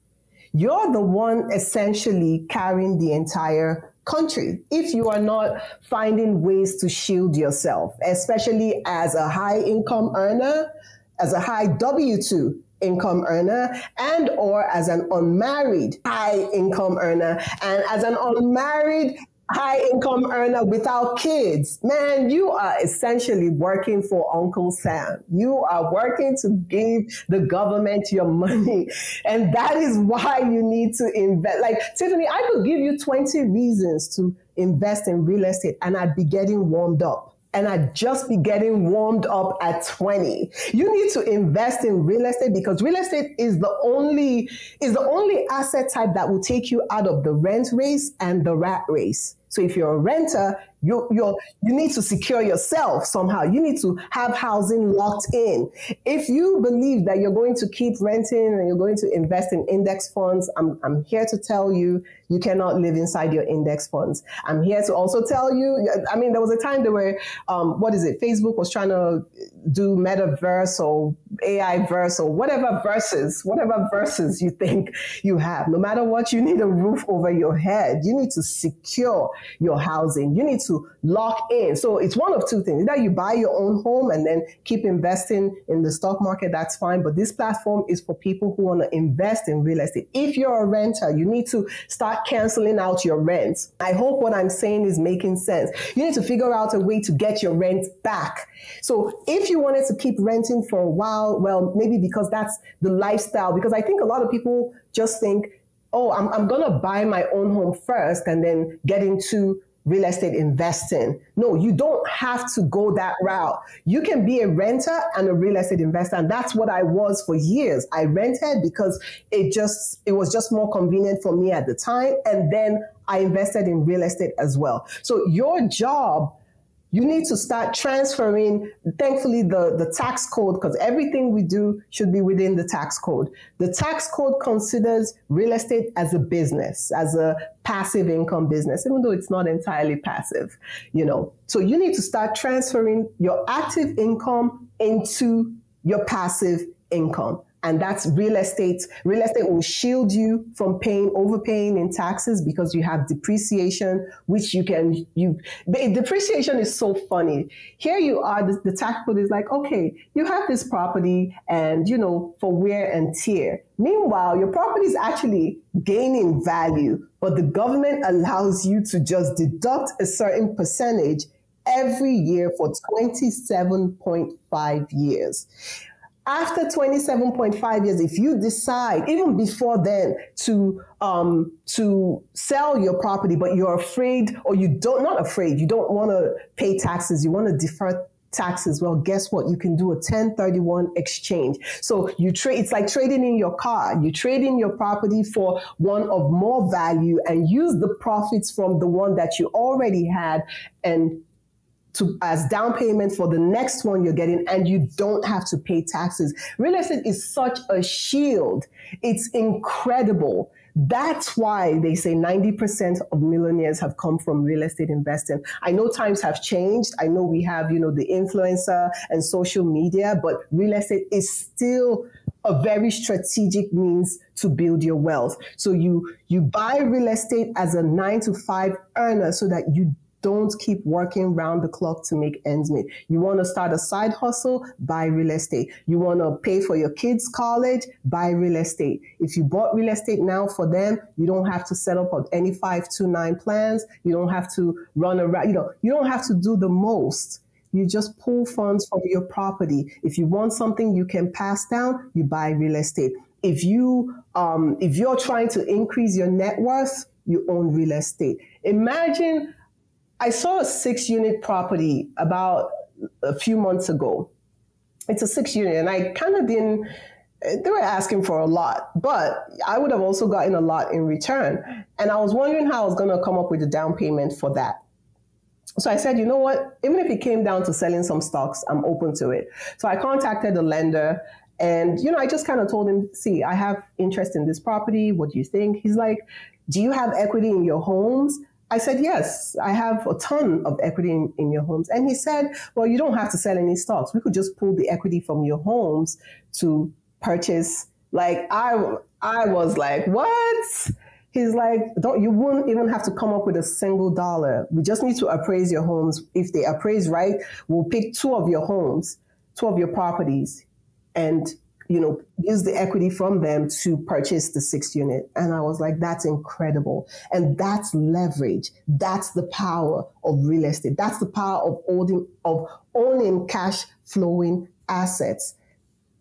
You're the one essentially carrying the entire country if you are not finding ways to shield yourself, especially as a high income earner, as a high W two income earner, and or as an unmarried high income earner, and as an unmarried high income earner without kids. Man, you are essentially working for Uncle Sam. You are working to give the government your money. And that is why you need to invest. Like, Tiffany, I could give you twenty reasons to invest in real estate and I'd be getting warmed up. And I'd just be getting warmed up at twenty. You need to invest in real estate because real estate is the only, is the only asset type that will take you out of the rent race and the rat race. So if you're a renter, you you you need to secure yourself somehow. You need to have housing locked in. If you believe that you're going to keep renting and you're going to invest in index funds, I'm, I'm here to tell you, you cannot live inside your index funds. I'm here to also tell you, I mean, there was a time there were, um, what is it? Facebook was trying to do metaverse or A I verse or whatever verses, whatever verses you think you have. No matter what, you need a roof over your head. You need to secure your housing. You need to to lock in. So it's one of two things. Either you buy your own home and then keep investing in the stock market, that's fine. But this platform is for people who want to invest in real estate. If you're a renter, you need to start canceling out your rent. I hope what I'm saying is making sense. You need to figure out a way to get your rent back. So if you wanted to keep renting for a while, well, maybe because that's the lifestyle, because I think a lot of people just think, oh, I'm, I'm going to buy my own home first and then get into real estate investing. No, you don't have to go that route. You can be a renter and a real estate investor. And that's what I was for years. I rented because it just, it was just more convenient for me at the time. And then I invested in real estate as well. So your job, you need to start transferring, thankfully, the, the tax code, because everything we do should be within the tax code. The tax code considers real estate as a business, as a passive income business, even though it's not entirely passive, you know. So you need to start transferring your active income into your passive income. And that's real estate. Real estate will shield you from paying, overpaying in taxes, because you have depreciation, which you can, you, depreciation is so funny. Here you are, the, the tax code is like, okay, you have this property and, you know, for wear and tear. Meanwhile, your property is actually gaining value, but the government allows you to just deduct a certain percentage every year for twenty-seven point five years. After twenty-seven point five years, if you decide, even before then, to um, to sell your property, but you're afraid, or you don't, not afraid, you don't want to pay taxes, you want to defer taxes, well, guess what? You can do a ten thirty-one exchange. So you trade, it's like trading in your car. You trade in your property for one of more value and use the profits from the one that you already had and To, as down payment for the next one you're getting, and you don't have to pay taxes. Real estate is such a shield. It's incredible. That's why they say ninety percent of millionaires have come from real estate investing. I know times have changed. I know we have, you know, the influencer and social media, but real estate is still a very strategic means to build your wealth. So you, you buy real estate as a nine to five earner so that you don't keep working round the clock to make ends meet. You want to start a side hustle? Buy real estate. You want to pay for your kids' college? Buy real estate. If you bought real estate now for them, you don't have to set up any five two nine plans. You don't have to run around. You know, you don't have to do the most. You just pull funds from your property. If you want something you can pass down, you buy real estate. If you, um, if you're trying to increase your net worth, you own real estate. Imagine, I saw a six-unit property about a few months ago. It's a six-unit, and I kind of didn't, they were asking for a lot, but I would have also gotten a lot in return. And I was wondering how I was going to come up with a down payment for that. So I said, you know what, even if it came down to selling some stocks, I'm open to it. So I contacted the lender, and, you know, I just kind of told him, see, I have interest in this property. What do you think? He's like, do you have equity in your homes? I said, yes, I have a ton of equity in, in your homes. And he said, well, you don't have to sell any stocks. We could just pull the equity from your homes to purchase. Like, I, I was like, what? He's like, don't, you won't even have to come up with a single dollar. We just need to appraise your homes. If they appraise right, we'll pick two of your homes, two of your properties, and, you know, use the equity from them to purchase the sixth unit. And I was like, that's incredible. And that's leverage. That's the power of real estate. That's the power of owning, of owning cash flowing assets.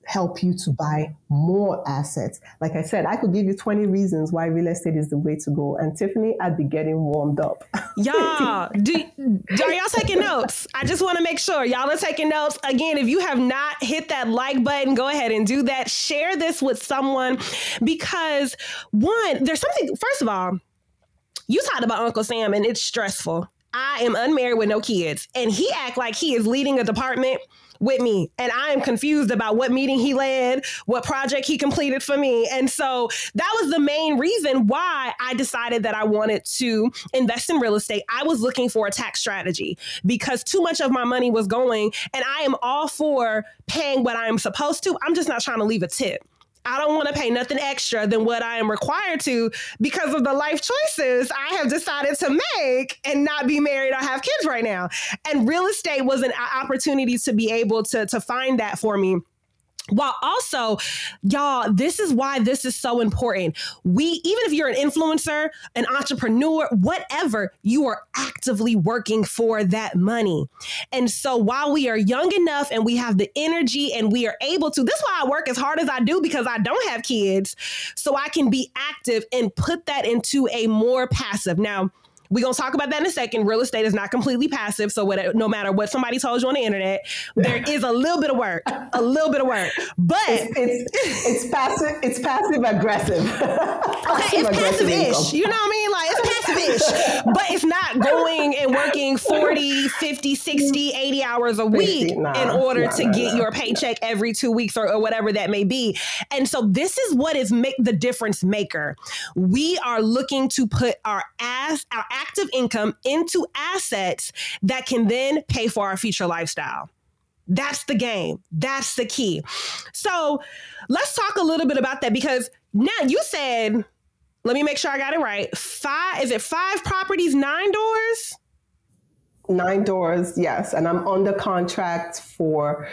Help you to buy more assets. Like I said, I could give you twenty reasons why real estate is the way to go. And Tiffany, I'd be getting warmed up. Y'all, do, are y'all taking notes? I just want to make sure y'all are taking notes. Again, if you have not hit that like button, go ahead and do that. Share this with someone, because one, there's something, first of all, you talked about Uncle Sam, and it's stressful. I am unmarried with no kids, and he act like he is leading a department with me, and I am confused about what meeting he led, what project he completed for me. And so that was the main reason why I decided that I wanted to invest in real estate. I was looking for a tax strategy because too much of my money was going, and I am all for paying what I'm supposed to. I'm just not trying to leave a tip. I don't want to pay nothing extra than what I am required to because of the life choices I have decided to make and not be married or have kids right now. And real estate was an opportunity to be able to, to find that for me. While also, y'all, this is why this is so important. We, even if you're an influencer, an entrepreneur, whatever, you are actively working for that money. And so while we are young enough and we have the energy and we are able to, this is why I work as hard as I do, because I don't have kids, so I can be active and put that into a more passive. Now, we're going to talk about that in a second. Real estate is not completely passive. So what, no matter what somebody told you on the internet, there is a little bit of work, a little bit of work, but it's, it's, it's passive. It's passive aggressive. Okay, it's passive ish. You know what I mean? Like, it's passive ish, but it's not going and working forty, fifty, sixty, eighty hours a week fifty, nah, in order nah, to nah, get nah, your paycheck nah. every two weeks or, or whatever that may be. And so this is what is make the difference maker. We are looking to put our ass, our ass, active income into assets that can then pay for our future lifestyle. That's the game. That's the key. So let's talk a little bit about that, because now you said, let me make sure I got it right. Five, is it five properties, nine doors? Nine doors, yes. And I'm under contract for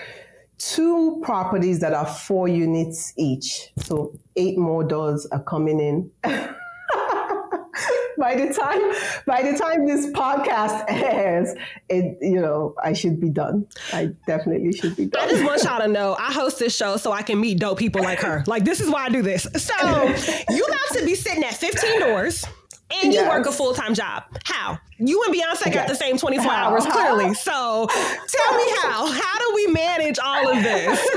two properties that are four units each. So eight more doors are coming in. By the time, by the time this podcast airs, it, you know, I should be done. I definitely should be done. I just want y'all to know, I host this show so I can meet dope people like her. Like, this is why I do this. So you about to be sitting at fifteen doors and you yes. work a full-time job. How? You and Beyonce okay. got the same twenty-four how? hours, clearly. How? So tell me how. How do we manage all of this?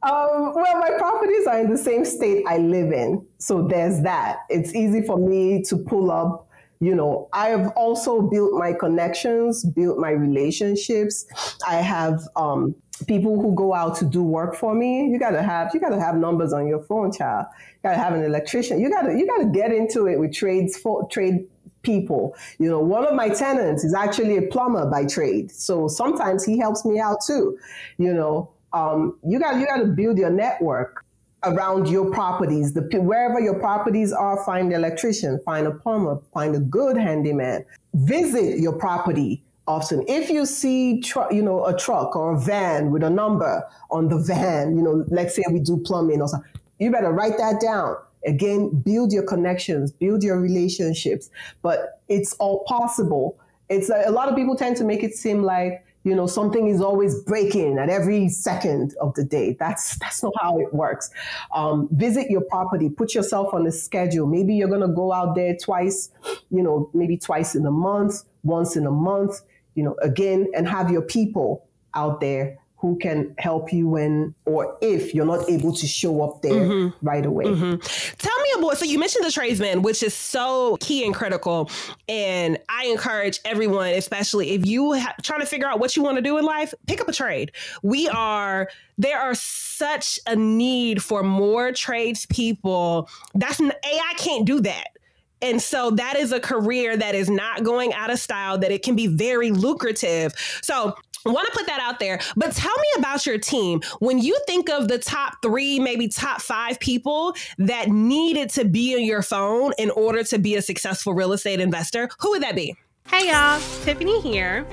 Um, well, my properties are in the same state I live in. So there's that. It's easy for me to pull up, you know. I have also built my connections, built my relationships. I have um, people who go out to do work for me. You gotta have, you gotta have numbers on your phone, child. You gotta have an electrician. You gotta, you gotta get into it with trades for trade people. You know, one of my tenants is actually a plumber by trade. So sometimes he helps me out too, you know. Um, you got you got to build your network around your properties. The wherever your properties are, find an electrician, find a plumber, find a good handyman. Visit your property often. If you see you know a truck or a van with a number on the van, you know, let's say we do plumbing or something, you better write that down. Again, build your connections, build your relationships. But it's all possible. It's a, a lot of people tend to make it seem like, you know, something is always breaking at every second of the day. That's that's not how it works. Um, visit your property. Put yourself on a schedule. Maybe you're going to go out there twice, you know, maybe twice in a month, once in a month, you know, again, and have your people out there who can help you when or if you're not able to show up there mm-hmm. right away. Mm-hmm. Tell me about, so you mentioned the tradesman, which is so key and critical. And I encourage everyone, especially if you ha- trying to figure out what you want to do in life, pick up a trade. We are, there are such a need for more tradespeople. That's, A I can't do that. And so that is a career that is not going out of style, that it can be very lucrative. So I want to put that out there, but tell me about your team. When you think of the top three, maybe top five people that needed to be on your phone in order to be a successful real estate investor, who would that be? Hey y'all, Tiffany here.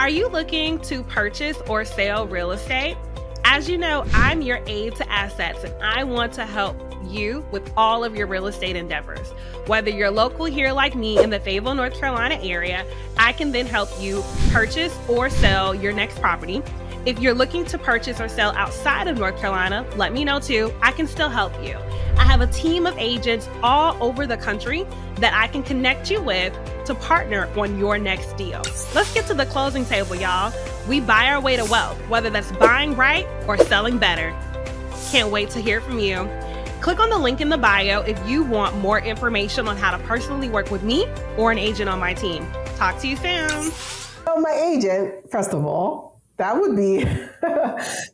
Are you looking to purchase or sell real estate? As you know, I'm your Aid to Assets, and I want to help you with all of your real estate endeavors. Whether you're local here like me in the Fayetteville, North Carolina area, I can then help you purchase or sell your next property. If you're looking to purchase or sell outside of North Carolina, let me know too. I can still help you. I have a team of agents all over the country that I can connect you with to partner on your next deal. Let's get to the closing table, y'all. We buy our way to wealth, whether that's buying right or selling better. Can't wait to hear from you. Click on the link in the bio if you want more information on how to personally work with me or an agent on my team. Talk to you soon. Well, my agent, first of all, that would be,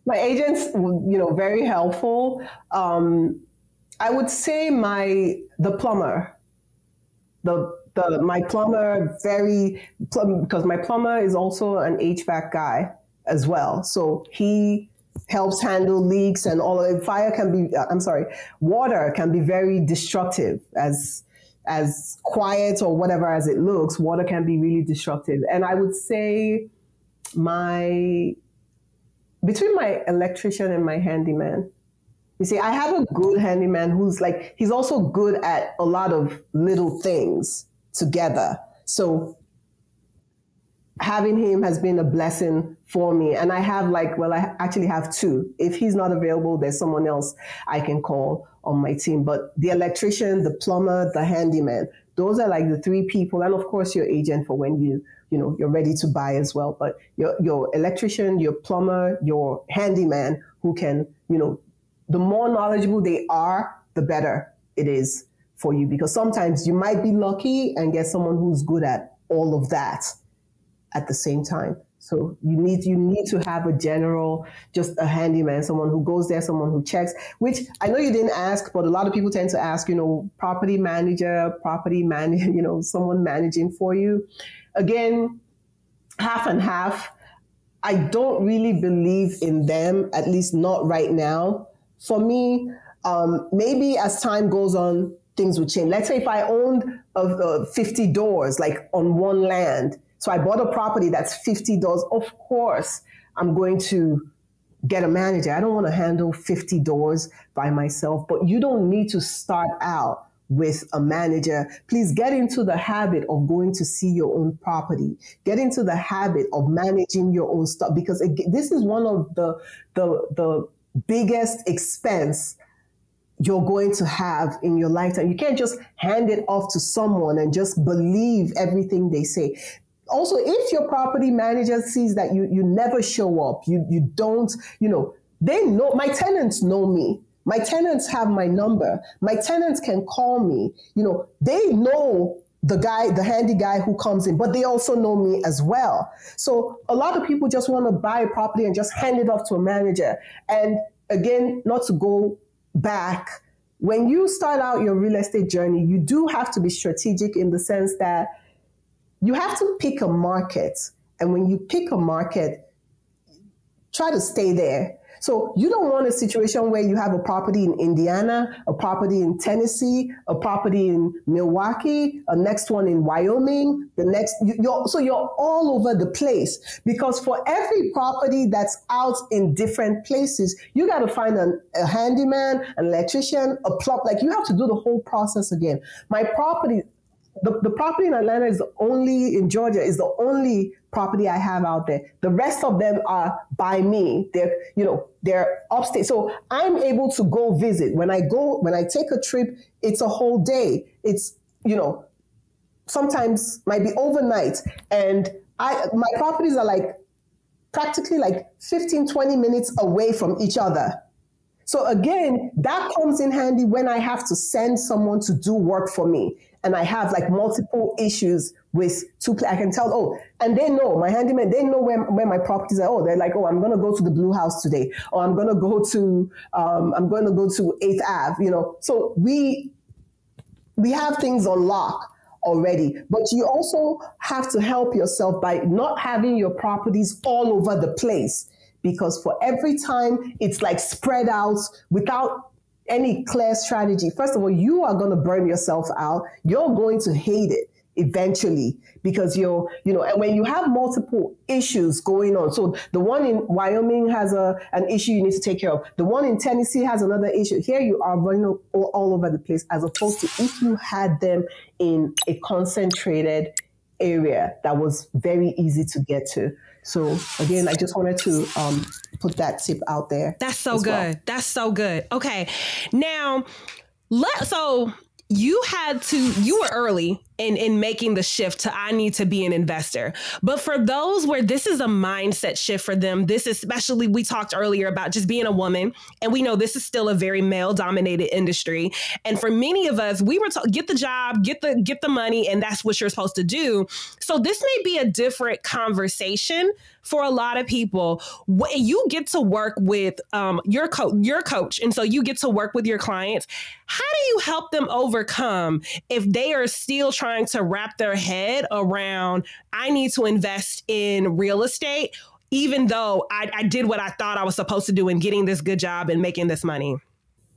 my agent's, you know, very helpful. Um, I would say my, the plumber, the, the my plumber, very, plum, because my plumber is also an H V A C guy as well. So he helps handle leaks and all of it. Fire can be, I'm sorry, water can be very destructive. As as quiet or whatever as it looks, water can be really destructive. And I would say my, between my electrician and my handyman, you see, I have a good handyman who's like, he's also good at a lot of little things together. So having him has been a blessing for me. And I have like, well, I actually have two. If he's not available, there's someone else I can call on my team. But the electrician, the plumber, the handyman, those are like the three people. And of course, your agent for when you, you know, you're ready to buy as well. But your, your electrician, your plumber, your handyman who can, you know, the more knowledgeable they are, the better it is for you. Because sometimes you might be lucky and get someone who's good at all of that at the same time. So you need, you need to have a general, just a handyman, someone who goes there, someone who checks, which I know you didn't ask, but a lot of people tend to ask, you know, property manager, property manager, you know, someone managing for you. Again, half and half. I don't really believe in them, at least not right now. For me, um, maybe as time goes on, things would change. Let's say if I owned uh, fifty doors, like on one land, so I bought a property that's fifty doors. Of course, I'm going to get a manager. I don't want to handle fifty doors by myself, but you don't need to start out with a manager. Please get into the habit of going to see your own property. Get into the habit of managing your own stuff, because it, this is one of the, the, the biggest expense you're going to have in your lifetime. You can't just hand it off to someone and just believe everything they say. Also, if your property manager sees that you, you never show up, you, you don't, you know, they know, my tenants know me. My tenants have my number. My tenants can call me. You know, they know the guy, the handy guy who comes in, but they also know me as well. So a lot of people just want to buy a property and just hand it off to a manager. And again, not to go back, when you start out your real estate journey, you do have to be strategic in the sense that you have to pick a market. And when you pick a market, try to stay there. So you don't want a situation where you have a property in Indiana, a property in Tennessee, a property in Milwaukee, a next one in Wyoming, the next, you're, so you're all over the place. Because for every property that's out in different places, you got to find an, a handyman, an electrician, a plumber. Like you have to do the whole process again. My property, the, the property in Atlanta is the only, in Georgia, is the only property I have out there. The rest of them are by me. They're, you know, they're upstate. So I'm able to go visit. When I go, when I take a trip, it's a whole day. It's, you know, sometimes might be overnight. And I, my properties are like practically like fifteen, twenty minutes away from each other. So again, that comes in handy when I have to send someone to do work for me. And I have like multiple issues with two, I can tell, oh, and they know, my handyman, they know where, where my properties are. Oh, they're like, oh, I'm going to go to the Blue House today, or I'm going to go to, um, I'm going to go to eighth Ave, you know. So we, we have things on lock already, but you also have to help yourself by not having your properties all over the place, because for every time it's like spread out without any clear strategy. First of all, you are going to burn yourself out. You're going to hate it eventually, because you're, you know, and when you have multiple issues going on, so the one in Wyoming has a, an issue you need to take care of. The one in Tennessee has another issue. Here you are running all, all over the place, as opposed to if you had them in a concentrated area that was very easy to get to. So again, I just wanted to um, put that tip out there. That's so good. Well. That's so good. Okay. Now, let, so you had to, you were early in, in making the shift to, I need to be an investor. But for those where this is a mindset shift for them, this is especially, we talked earlier about just being a woman, and we know this is still a very male dominated industry. And for many of us, we were told, get the job, get the, get the money, and that's what you're supposed to do. So this may be a different conversation for a lot of people. You get to work with um, your, co your coach, and so you get to work with your clients. How do you help them overcome if they are still trying to wrap their head around, I need to invest in real estate, even though I, I did what I thought I was supposed to do in getting this good job and making this money?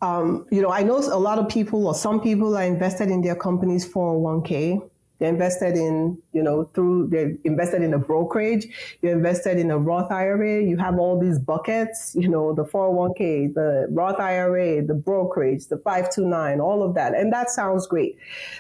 Um, you know, I know a lot of people, or some people, are invested in their company's four oh one k. They're invested in, you know, through, they're invested in a brokerage. You're invested in a Roth I R A. You have all these buckets, you know, the four oh one k, the Roth I R A, the brokerage, the five two nine, all of that. And that sounds great.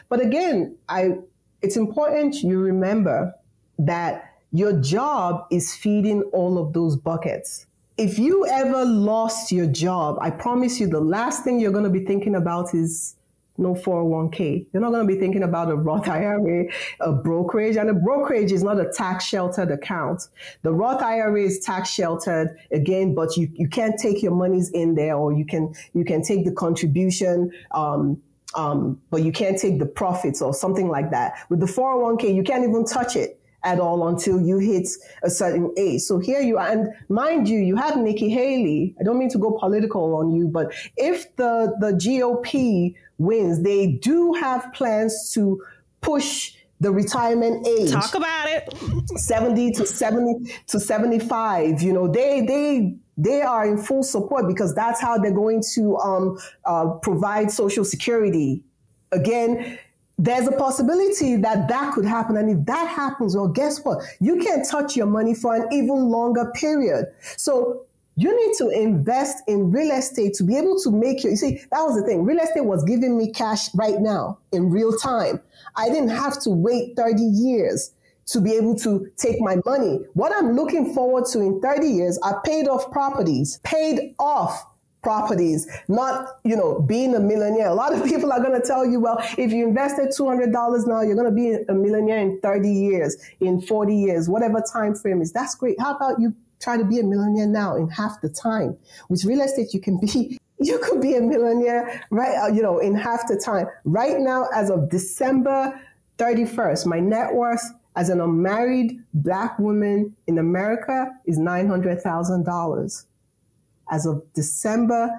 But again, I, it's important you remember that your job is feeding all of those buckets. If you ever lost your job, I promise you the last thing you're going to be thinking about is no four oh one k. You're not going to be thinking about a Roth I R A, a brokerage. And a brokerage is not a tax-sheltered account. The Roth I R A is tax-sheltered, again, but you, you can't take your monies in there, or you can you can take the contribution, um, um, but you can't take the profits or something like that. With the four oh one k, you can't even touch it at all until you hit a certain age. So here you are. And mind you, you have Nikki Haley. I don't mean to go political on you, but if the, the G O P wins, they do have plans to push the retirement age. Talk about it. seventy to seventy to seventy-five. You know, they, they, they are in full support, because that's how they're going to um, uh, provide Social Security. Again, there's a possibility that that could happen. And if that happens, well, guess what? You can't touch your money for an even longer period. So you need to invest in real estate to be able to make your, you see, that was the thing. Real estate was giving me cash right now in real time. I didn't have to wait thirty years to be able to take my money. What I'm looking forward to in thirty years are paid off properties, paid off properties, not, you know, being a millionaire. A lot of people are going to tell you, well, if you invested two hundred dollars now, you're going to be a millionaire in thirty years, in forty years, whatever time frame is. That's great. How about you try to be a millionaire now in half the time? With real estate, you can be, you could be a millionaire, right, you know, in half the time. Right now, as of December thirty-first, my net worth as an unmarried Black woman in America is nine hundred thousand dollars. As of December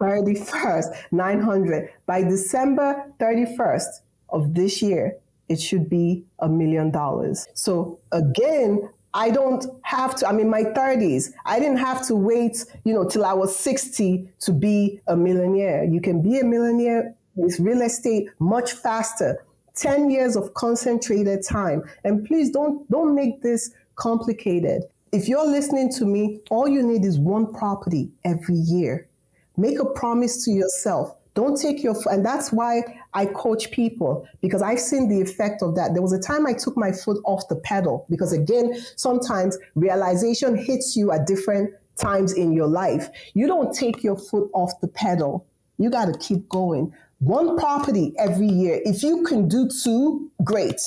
thirty-first, nine hundred. By December thirty-first of this year, it should be a million dollars. So again, I don't have to, I'm in my thirties. I didn't have to wait, you know, till I was sixty to be a millionaire. You can be a millionaire with real estate much faster. ten years of concentrated time. And please don't, don't make this complicated. If you're listening to me, all you need is one property every year. Make a promise to yourself. Don't take your, and that's why I coach people, because I've seen the effect of that. There was a time I took my foot off the pedal, because again, sometimes realization hits you at different times in your life. You don't take your foot off the pedal. You got to keep going. One property every year. If you can do two, great.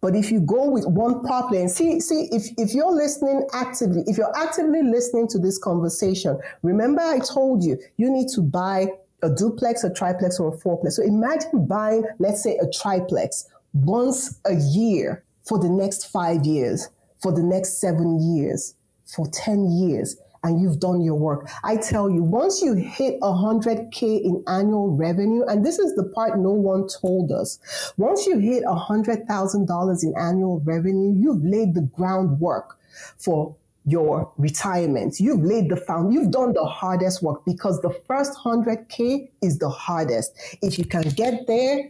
But if you go with one property, and see, see if, if you're listening actively, if you're actively listening to this conversation, remember I told you, you need to buy a duplex, a triplex, or a fourplex. So imagine buying, let's say, a triplex once a year for the next five years, for the next seven years, for ten years, and you've done your work. I tell you, once you hit one hundred K in annual revenue, and this is the part no one told us, once you hit one hundred thousand dollars in annual revenue, you've laid the groundwork for your retirement. You've laid the found, you've done the hardest work, because the first one hundred K is the hardest. If you can get there,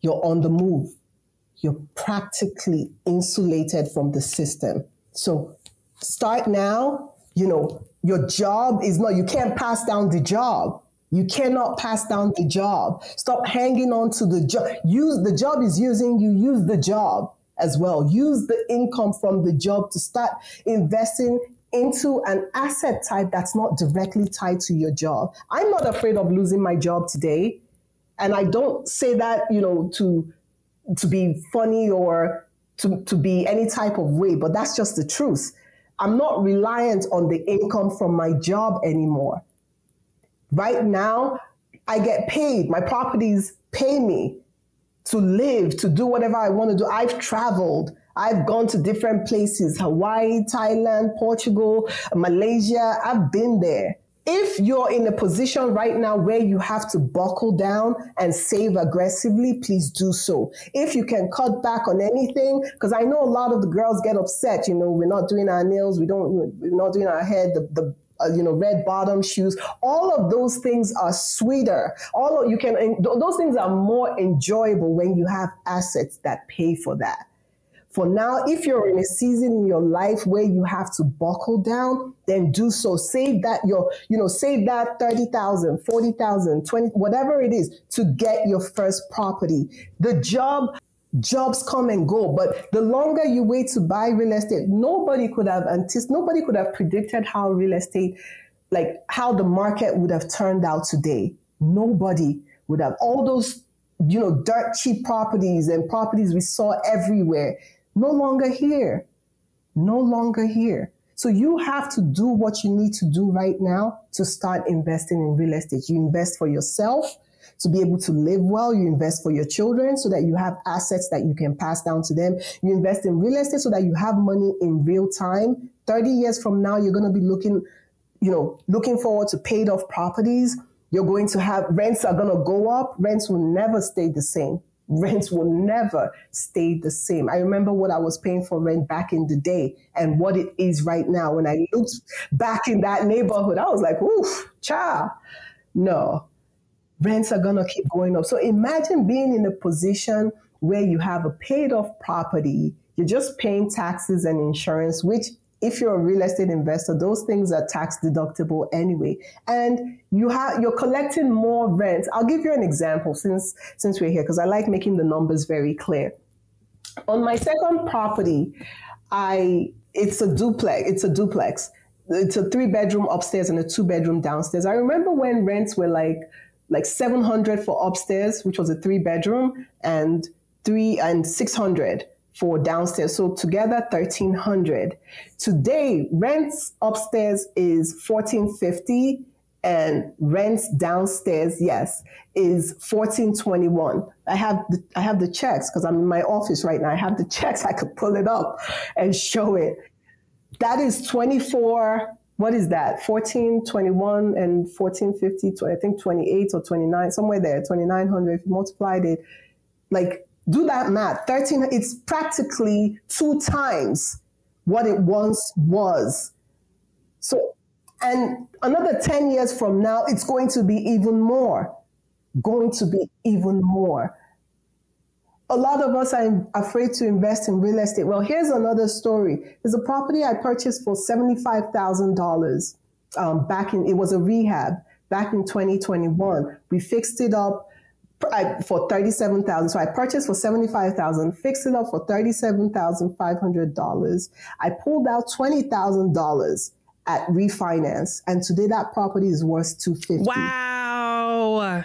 you're on the move. You're practically insulated from the system. So start now. You know, your job is not, you can't pass down the job. You cannot pass down the job. Stop hanging on to the job. Use the job is using you, use the job as well. Use the income from the job to start investing into an asset type that's not directly tied to your job. I'm not afraid of losing my job today. And I don't say that, you know, to, to be funny or to, to be any type of way, but that's just the truth. I'm not reliant on the income from my job anymore. Right now, I get paid. My properties pay me to live, to do whatever I want to do. I've traveled. I've gone to different places, Hawaii, Thailand, Portugal, Malaysia. I've been there. if you're in a position right now where you have to buckle down and save aggressively, please do so. If you can cut back on anything, because I know a lot of the girls get upset, you know, we're not doing our nails, we don't, we're not doing our hair, the, the Uh, you know, red bottom shoes. All of those things are sweeter. All of, you can, th those things are more enjoyable when you have assets that pay for that. For now, if you're in a season in your life where you have to buckle down, then do so. Save that your, you know, save that thirty thousand, forty thousand, twenty, whatever it is to get your first property. The job. Jobs come and go, but the longer you wait to buy real estate, nobody could have anticipated, nobody could have predicted how real estate, like how the market would have turned out today. Nobody would have. All those, you know, dirt cheap properties and properties we saw everywhere, no longer here, no longer here. So you have to do what you need to do right now to start investing in real estate. You invest for yourself to be able to live well, you invest for your children so that you have assets that you can pass down to them. You invest in real estate so that you have money in real time. thirty years from now, you're going to be looking, you know, looking forward to paid off properties. You're going to have, rents are going to go up. Rents will never stay the same. Rents will never stay the same. I remember what I was paying for rent back in the day and what it is right now. When I looked back in that neighborhood, I was like, oof, child, no. Rents are going to keep going up. So imagine being in a position where you have a paid off property. You're just paying taxes and insurance, which if you're a real estate investor, those things are tax deductible anyway. And you have, you're collecting more rent. I'll give you an example since, since we're here, because I like making the numbers very clear. On my second property, I, it's a duplex. It's a duplex. It's a three bedroom upstairs and a two bedroom downstairs. I remember when rents were like, like seven hundred for upstairs, which was a three bedroom, and three and six hundred for downstairs. So together thirteen hundred. Today, rents upstairs is fourteen fifty and rents downstairs, yes, is fourteen twenty-one. I have the, I have the checks because I'm in my office right now. I have the checks. I could pull it up and show it. That is twenty-four. What is that? fourteen twenty-one and fourteen fifty, I think twenty-eight or twenty-nine, somewhere there, twenty-nine hundred. If you multiplied it, like do that math. thirteen, it's practically two times what it once was. So, and another ten years from now, it's going to be even more, going to be even more. A lot of us are afraid to invest in real estate. Well, here's another story. There's a property I purchased for seventy-five thousand dollars um, back in, it was a rehab back in twenty twenty-one. We fixed it up for thirty-seven thousand dollars. So I purchased for seventy-five thousand dollars, fixed it up for thirty-seven thousand five hundred dollars. I pulled out twenty thousand dollars at refinance. And today that property is worth two hundred fifty thousand dollars. Wow.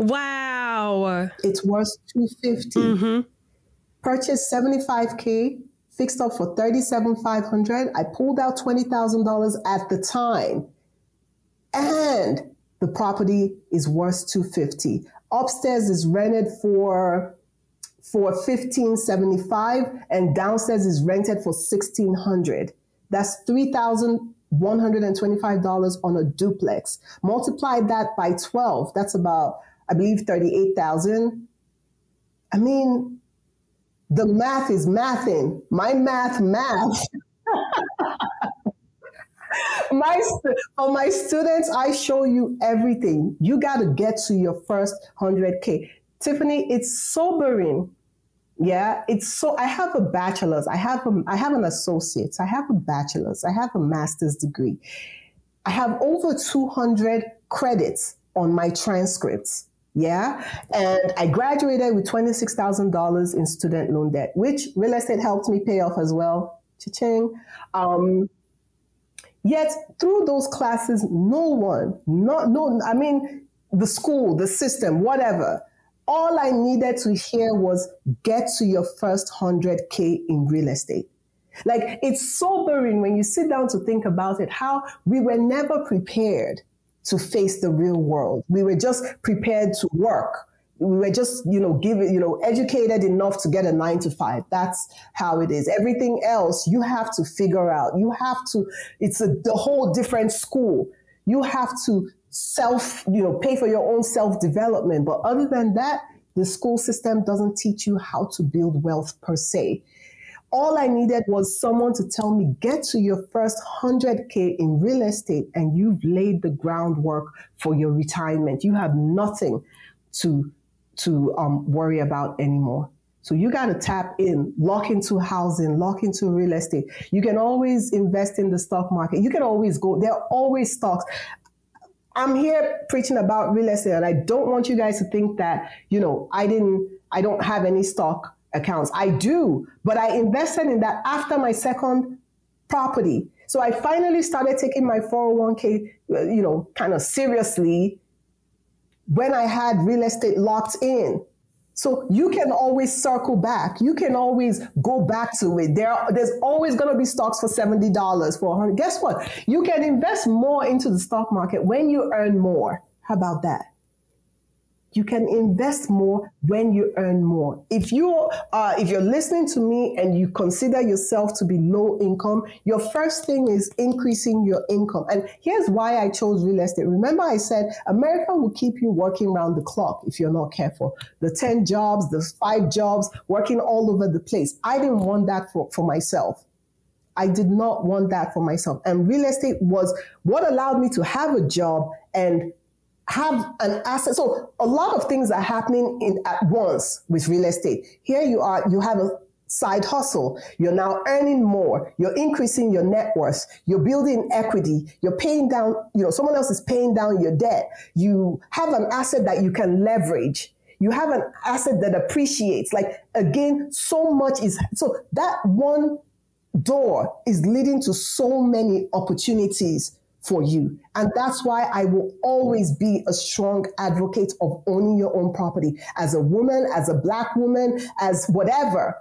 Wow. It's worth two hundred fifty thousand dollars. Mm-hmm. Purchased seventy-five K, fixed up for thirty-seven thousand five hundred dollars. I pulled out twenty thousand dollars at the time. And the property is worth two hundred fifty thousand dollars. Upstairs is rented for for fifteen seventy-five and downstairs is rented for sixteen hundred dollars. That's three thousand dollars. one hundred twenty-five dollars on a duplex. Multiply that by twelve. That's about, I believe, thirty-eight thousand. I mean, the math is mathing. My math, math. my for my students, I show you everything. You got to get to your first one hundred K. Tiffany, it's sobering. Yeah, it's so, I have a bachelor's, I have, a, I have an associate's, I have a bachelor's, I have a master's degree. I have over two hundred credits on my transcripts, yeah? And I graduated with twenty-six thousand dollars in student loan debt, which real estate helped me pay off as well, cha-ching. Um, yet through those classes, no one, not, no, I mean, the school, the system, whatever, all I needed to hear was get to your first one hundred K in real estate. Like, it's sobering when you sit down to think about it, how we were never prepared to face the real world. We were just prepared to work. We were just, you know, given, you know, educated enough to get a nine to five. That's how it is. Everything else you have to figure out. You have to, it's a the whole different school. you have to self, you know, pay for your own self-development. But other than that, the school system doesn't teach you how to build wealth per se. All I needed was someone to tell me, get to your first one hundred K in real estate and you've laid the groundwork for your retirement. You have nothing to, to um, worry about anymore. So you got to tap in, lock into housing, lock into real estate. You can always invest in the stock market. You can always go. There are always stocks. I'm here preaching about real estate, and I don't want you guys to think that, you know, I didn't, I don't have any stock accounts. I do, but I invested in that after my second property. So I finally started taking my four oh one K, you know, kind of seriously when I had real estate locked in. So you can always circle back. You can always go back to it. There, there's always going to be stocks for seventy dollars, for one hundred dollars. Guess what? You can invest more into the stock market when you earn more. How about that? You can invest more when you earn more. If you, uh, if you're listening to me and you consider yourself to be low income, your first thing is increasing your income. And here's why I chose real estate. Remember I said, America will keep you working around the clock if you're not careful. The ten jobs, the five jobs, working all over the place. I didn't want that for, for myself. I did not want that for myself. And real estate was what allowed me to have a job and have an asset. So a lot of things are happening in at once with real estate. Here you are, you have a side hustle. You're now earning more. You're increasing your net worth. You're building equity. You're paying down, you know, someone else is paying down your debt. You have an asset that you can leverage. You have an asset that appreciates. Like, again, so much is, so that one door is leading to so many opportunities for you. And that's why I will always be a strong advocate of owning your own property. As a woman, as a Black woman, as whatever,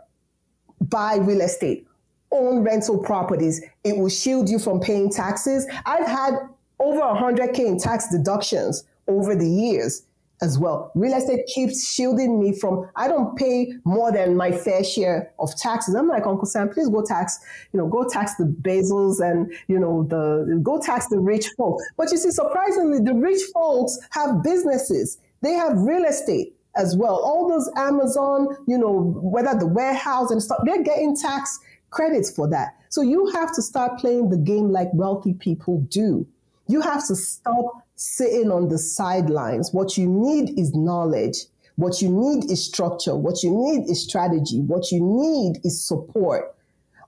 buy real estate, own rental properties. It will shield you from paying taxes. I've had over one hundred K in tax deductions over the years as well. Real estate keeps shielding me from, I don't pay more than my fair share of taxes. I'm like, Uncle Sam, please go tax, you know, go tax the Bezos and, you know, the, go tax the rich folks. But you see, surprisingly, the rich folks have businesses. They have real estate as well. All those Amazon, you know, whether the warehouse and stuff, they're getting tax credits for that. So you have to start playing the game like wealthy people do. You have to stop sitting on the sidelines. What you need is knowledge. What you need is structure. What you need is strategy. What you need is support.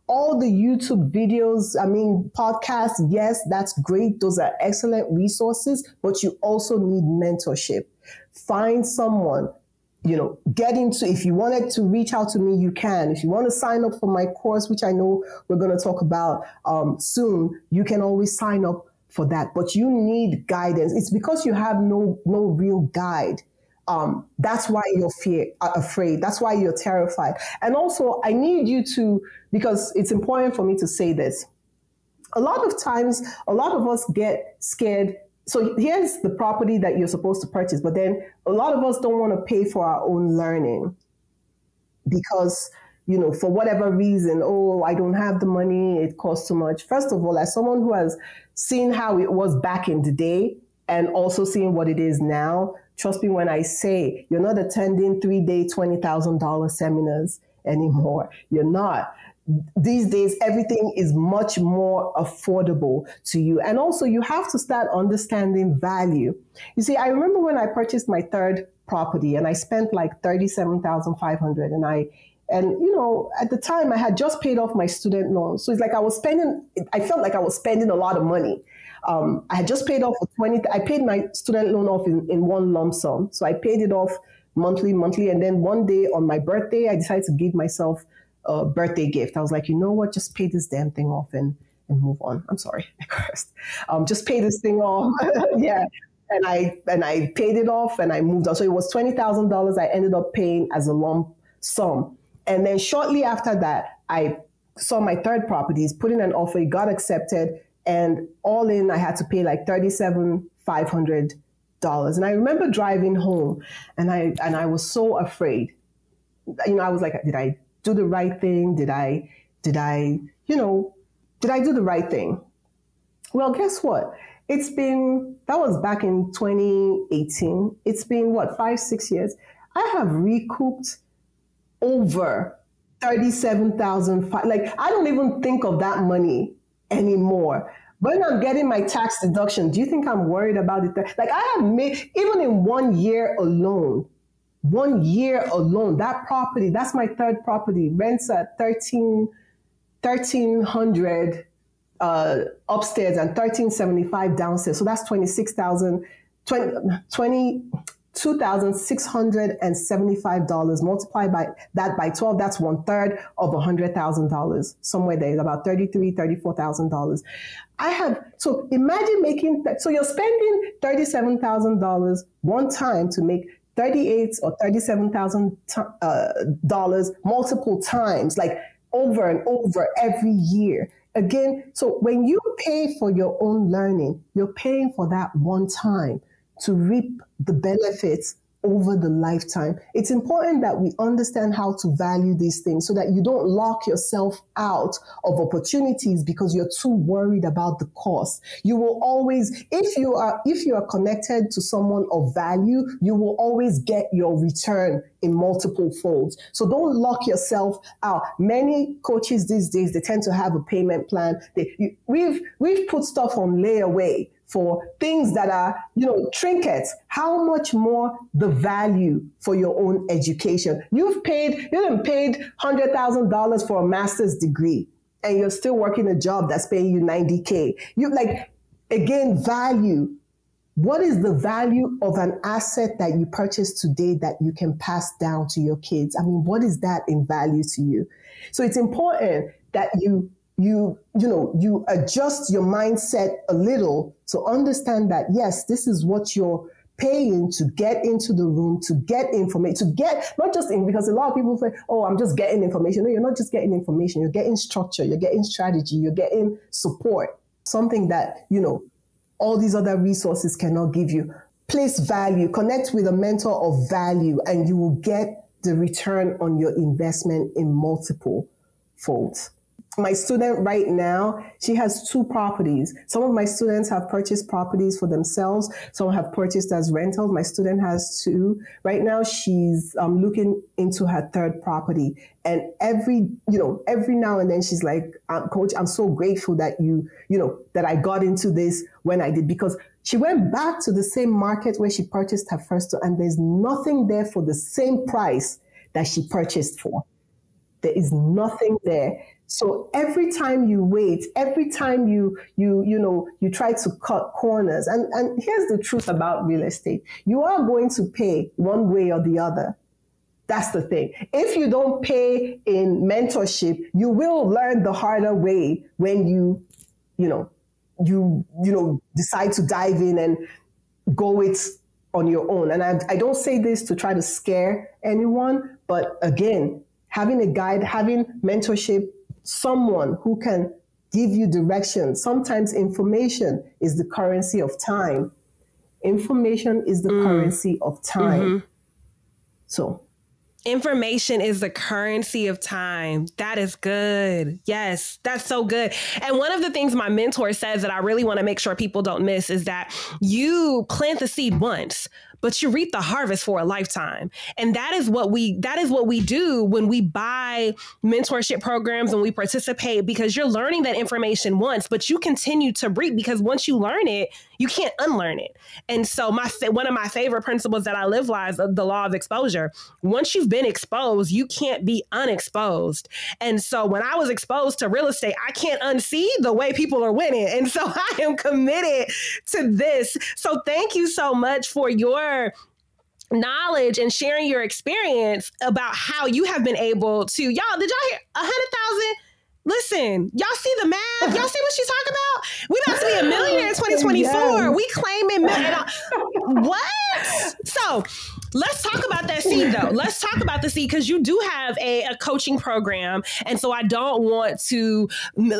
All the YouTube videos, I mean, podcasts, yes, that's great. Those are excellent resources, but you also need mentorship. Find someone, you know, get into, if you wanted to reach out to me, you can. If you want to sign up for my course, which I know we're going to talk about um, soon, you can always sign up for that, but you need guidance. It's because you have no no real guide. Um, that's why you're fear, uh, afraid. That's why you're terrified. And also, I need you to, because it's important for me to say this. A lot of times, a lot of us get scared. So here's the property that you're supposed to purchase, but then a lot of us don't want to pay for our own learning because, you know, for whatever reason, oh, I don't have the money, it costs too much. First of all, as someone who has seen how it was back in the day and also seeing what it is now, trust me when I say you're not attending three-day twenty thousand dollar seminars anymore. You're not. These days, everything is much more affordable to you. And also, you have to start understanding value. You see, I remember when I purchased my third property and I spent like thirty-seven thousand five hundred dollars and I And, you know, at the time I had just paid off my student loans. So it's like I was spending, I felt like I was spending a lot of money. Um, I had just paid off twenty, I paid my student loan off in, in one lump sum. So I paid it off monthly, monthly. And then one day on my birthday, I decided to give myself a birthday gift. I was like, you know what, just pay this damn thing off and, and move on. I'm sorry, I cursed. Um, just pay this thing off. Yeah. And I, and I paid it off and I moved on. So it was twenty thousand dollars I ended up paying as a lump sum. And then shortly after that, I saw my third properties, put in an offer, it got accepted, and all in, I had to pay like thirty-seven thousand five hundred dollars. And I remember driving home, and I and I was so afraid. You know, I was like, did I do the right thing? Did I, did I, you know, did I do the right thing? Well, guess what? It's been, that was back in twenty eighteen. It's been, what, five, six years? I have recouped over thirty-seven thousand. Like, I don't even think of that money anymore. When I'm getting my tax deduction, do you think I'm worried about it? Like, I have made, even in one year alone, one year alone, that property, that's my third property, rents at thirteen, thirteen hundred uh, upstairs and thirteen seventy-five downstairs. So that's twenty-six thousand, twenty-two thousand six hundred seventy-five dollars multiplied by that by twelve, that's one third of one hundred thousand dollars. Somewhere there is about thirty-three thousand, thirty-four thousand dollars. I have, so imagine making, so you're spending thirty-seven thousand dollars one time to make thirty-eight thousand dollars or thirty-seven thousand dollars uh, multiple times, like over and over every year. Again, so when you pay for your own learning, you're paying for that one time to reap the benefits over the lifetime. It's important that we understand how to value these things so that you don't lock yourself out of opportunities because you're too worried about the cost. You will always, if you are, if you are connected to someone of value, you will always get your return in multiple folds. So don't lock yourself out. Many coaches these days, they tend to have a payment plan. They, you, we've, we've put stuff on layaway for things that are, you know, trinkets. How much more the value for your own education? You've paid, you done paid one hundred thousand dollars for a master's degree and you're still working a job that's paying you ninety K. You like, again, value. What is the value of an asset that you purchased today that you can pass down to your kids? I mean, what is that in value to you? So it's important that you You, you know, you adjust your mindset a little to understand that, yes, this is what you're paying to get into the room, to get information, to get not just in, because a lot of people say, oh, I'm just getting information. No, you're not just getting information. You're getting structure. You're getting strategy. You're getting support, something that, you know, all these other resources cannot give you. Place value, connect with a mentor of value, and you will get the return on your investment in multiple folds. My student right now, she has two properties. Some of my students have purchased properties for themselves. Some have purchased as rentals. My student has two. Right now, she's um, looking into her third property. And every, you know, every now and then she's like, Coach, I'm so grateful that you, you know, that I got into this when I did, because she went back to the same market where she purchased her first two, and there's nothing there for the same price that she purchased for. There is nothing there. So every time you wait, every time you, you, you know, you try to cut corners, and, and here's the truth about real estate. You are going to pay one way or the other. That's the thing. If you don't pay in mentorship, you will learn the harder way when you, you know, you, you know, decide to dive in and go it on your own. And I, I don't say this to try to scare anyone, but again, having a guide, having mentorship, someone who can give you direction. Sometimes information is the currency of time. Information is the mm. currency of time. Mm-hmm. So information is the currency of time. That is good. Yes, that's so good. And one of the things my mentor says that I really want to make sure people don't miss is that you plant the seed once, but you reap the harvest for a lifetime. And that is what we, that is what we do when we buy mentorship programs and we participate, because you're learning that information once, but you continue to reap, because once you learn it, you can't unlearn it. And so my, one of my favorite principles that I live by is the law of exposure. Once you've been exposed, you can't be unexposed. And so when I was exposed to real estate, I can't unsee the way people are winning. And so I am committed to this. So thank you so much for your knowledge and sharing your experience about how you have been able to, y'all, did y'all hear a hundred thousand? Listen, y'all see the math? Y'all see what she's talking about? We about to be a millionaire in twenty twenty-four. Yeah. We claiming what? So let's talk about that seed though. Let's talk about the seed, because you do have a, a coaching program. And so I don't want to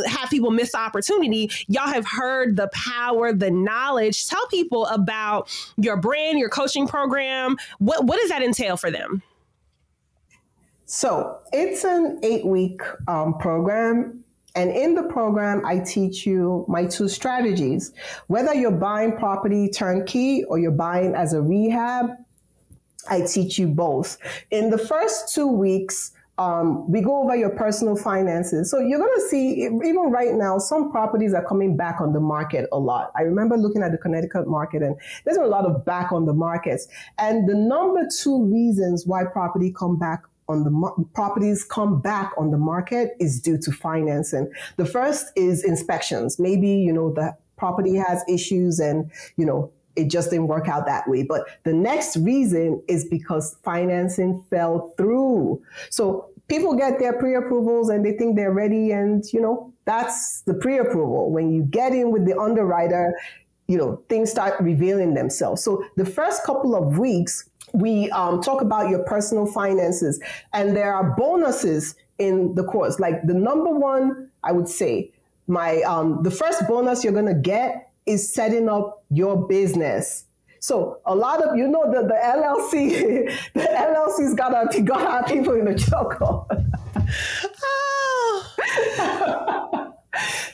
have people miss the opportunity. Y'all have heard the power, the knowledge. Tell people about your brand, your coaching program. What, what does that entail for them? So it's an eight week um, program, And in the program, I teach you my two strategies. Whether you're buying property turnkey or you're buying as a rehab, I teach you both. In the first two weeks, um, we go over your personal finances. So you're going to see, even right now, some properties are coming back on the market a lot. I remember looking at the Connecticut market, and there's been a lot of back on the markets. And the number two reasons why property come back on the properties come back on the market is due to financing. The first is inspections. Maybe, you know, the property has issues and, you know, it just didn't work out that way. But the next reason is because financing fell through. So people get their pre-approvals and they think they're ready. And, you know, that's the pre-approval. When you get in with the underwriter, you know, things start revealing themselves. So the first couple of weeks, we um, talk about your personal finances. And there are bonuses in the course. Like the number one, I would say, my um, the first bonus you're going to get is setting up your business. So a lot of, you know, the, the L L C, the L L C's got our, got our people in a chokehold. Oh.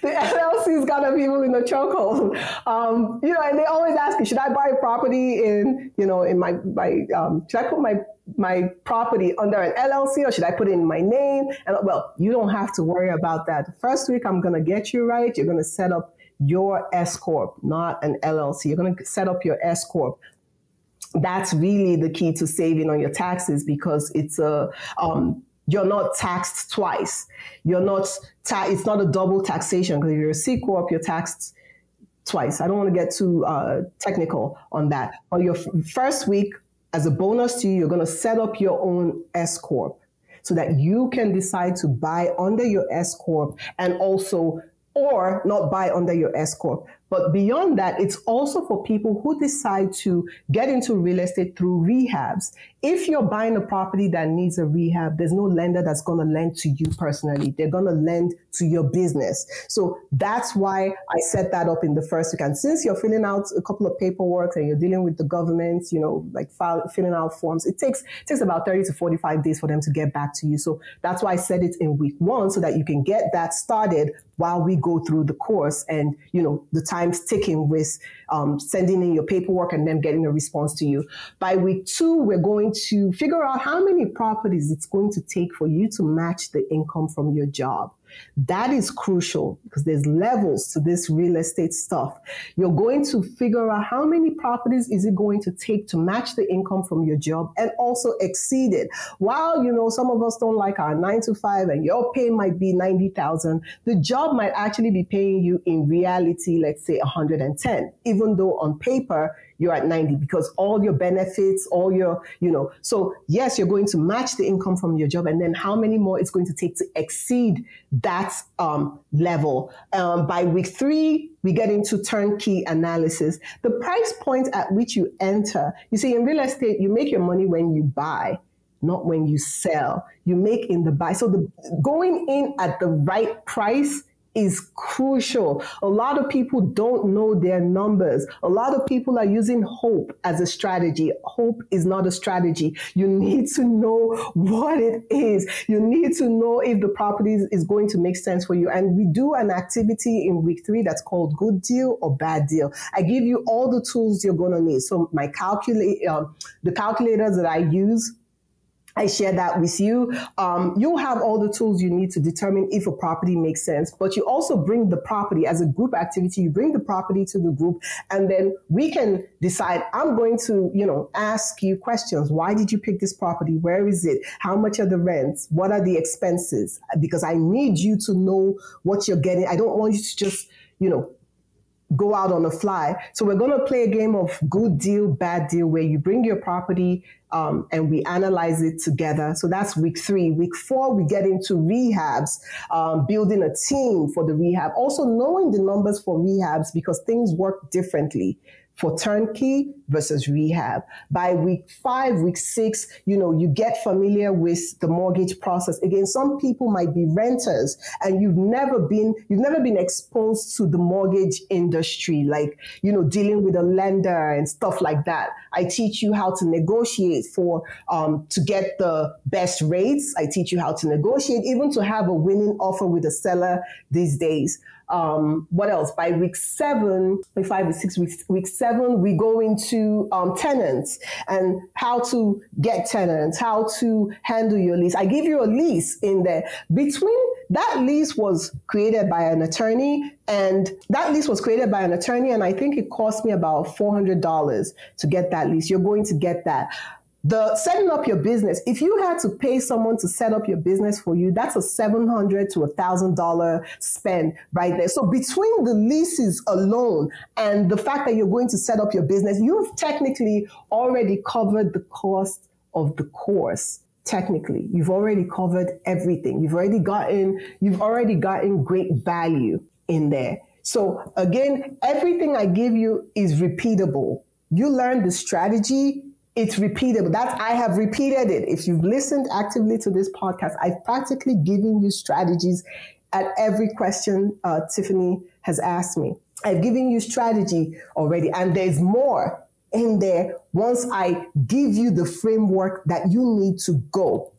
The L L C's got our people in a chokehold. Um, you know, and they always ask me, should I buy property in, you know, in my, my um, should I put my, my property under an L L C or should I put it in my name? And well, you don't have to worry about that. The first week I'm going to get you right. You're going to set up your S corp, not an L L C. You're going to set up your S corp. That's really the key to saving on your taxes, because it's a um, you're not taxed twice. You're not ta it's not a double taxation, because if you're a C corp, you're taxed twice. I don't want to get too uh, technical on that. On your first week, as a bonus to you, you're going to set up your own S corp so that you can decide to buy under your S corp and also. Or not buy under your S corp. But beyond that, it's also for people who decide to get into real estate through rehabs. If you're buying a property that needs a rehab, there's no lender that's going to lend to you personally. They're going to lend to your business. So that's why I set that up in the first week. And since you're filling out a couple of paperwork and you're dealing with the government, you know, like file, filling out forms, it takes, it takes about thirty to forty-five days for them to get back to you. So that's why I said it in week one, so that you can get that started while we go through the course. And, you know, the time time's ticking with um, sending in your paperwork and then getting a response to you. By week two, we're going to figure out how many properties it's going to take for you to match the income from your job. That is crucial, because there's levels to this real estate stuff. You're going to figure out how many properties is it going to take to match the income from your job and also exceed it. While, you know, some of us don't like our nine to five and your pay might be ninety thousand, the job might actually be paying you in reality, let's say one hundred and ten, even though on paper you're at ninety, because all your benefits, all your, you know, so yes, you're going to match the income from your job, and then how many more it's going to take to exceed that um, level. Um, by week three, we get into turnkey analysis. The price point at which you enter, you see, in real estate, you make your money when you buy, not when you sell. You make in the buy. So the, going in at the right price is crucial. A lot of people don't know their numbers. A lot of people are using hope as a strategy. Hope is not a strategy. You need to know what it is. You need to know if the property is going to make sense for you. And we do an activity in week three that's called Good Deal or Bad Deal. I give you all the tools you're going to need. So my calculate, um, the calculators that I use, I share that with you. Um, you'll have all the tools you need to determine if a property makes sense, but you also bring the property as a group activity. You bring the property to the group, and then we can decide, I'm going to, you know, ask you questions. Why did you pick this property? Where is it? How much are the rents? What are the expenses? Because I need you to know what you're getting. I don't want you to just, you know, go out on the fly. So we're going to play a game of Good Deal, Bad Deal, where you bring your property um, and we analyze it together. So that's week three. Week four, we get into rehabs, um, building a team for the rehab, also knowing the numbers for rehabs, because things work differently for turnkey versus rehab. By week five, week six, you know, you get familiar with the mortgage process. Again, some people might be renters and you've never been, you've never been exposed to the mortgage industry, like, you know, dealing with a lender and stuff like that. I teach you how to negotiate, negotiate for um, to get the best rates. I teach you how to negotiate, even to have a winning offer with a seller these days. Um, what else? By week seven, by five or six weeks, week seven, we go into um, tenants and how to get tenants, how to handle your lease. I give you a lease in there. Between that lease was created by an attorney, and that lease was created by an attorney, and I think it cost me about four hundred dollars to get that lease. You're going to get that. The setting up your business, if you had to pay someone to set up your business for you, that's a seven hundred to one thousand dollars spend right there. So between the leases alone and the fact that you're going to set up your business, you've technically already covered the cost of the course. Technically, you've already covered everything. You've already gotten, you've already gotten great value in there. So again, everything I give you is repeatable. You learn the strategy. It's repeatable. That's, I have repeated it. If you've listened actively to this podcast, I've practically given you strategies at every question uh, Tiffany has asked me. I've given you strategy already, and there's more in there once I give you the framework that you need to go.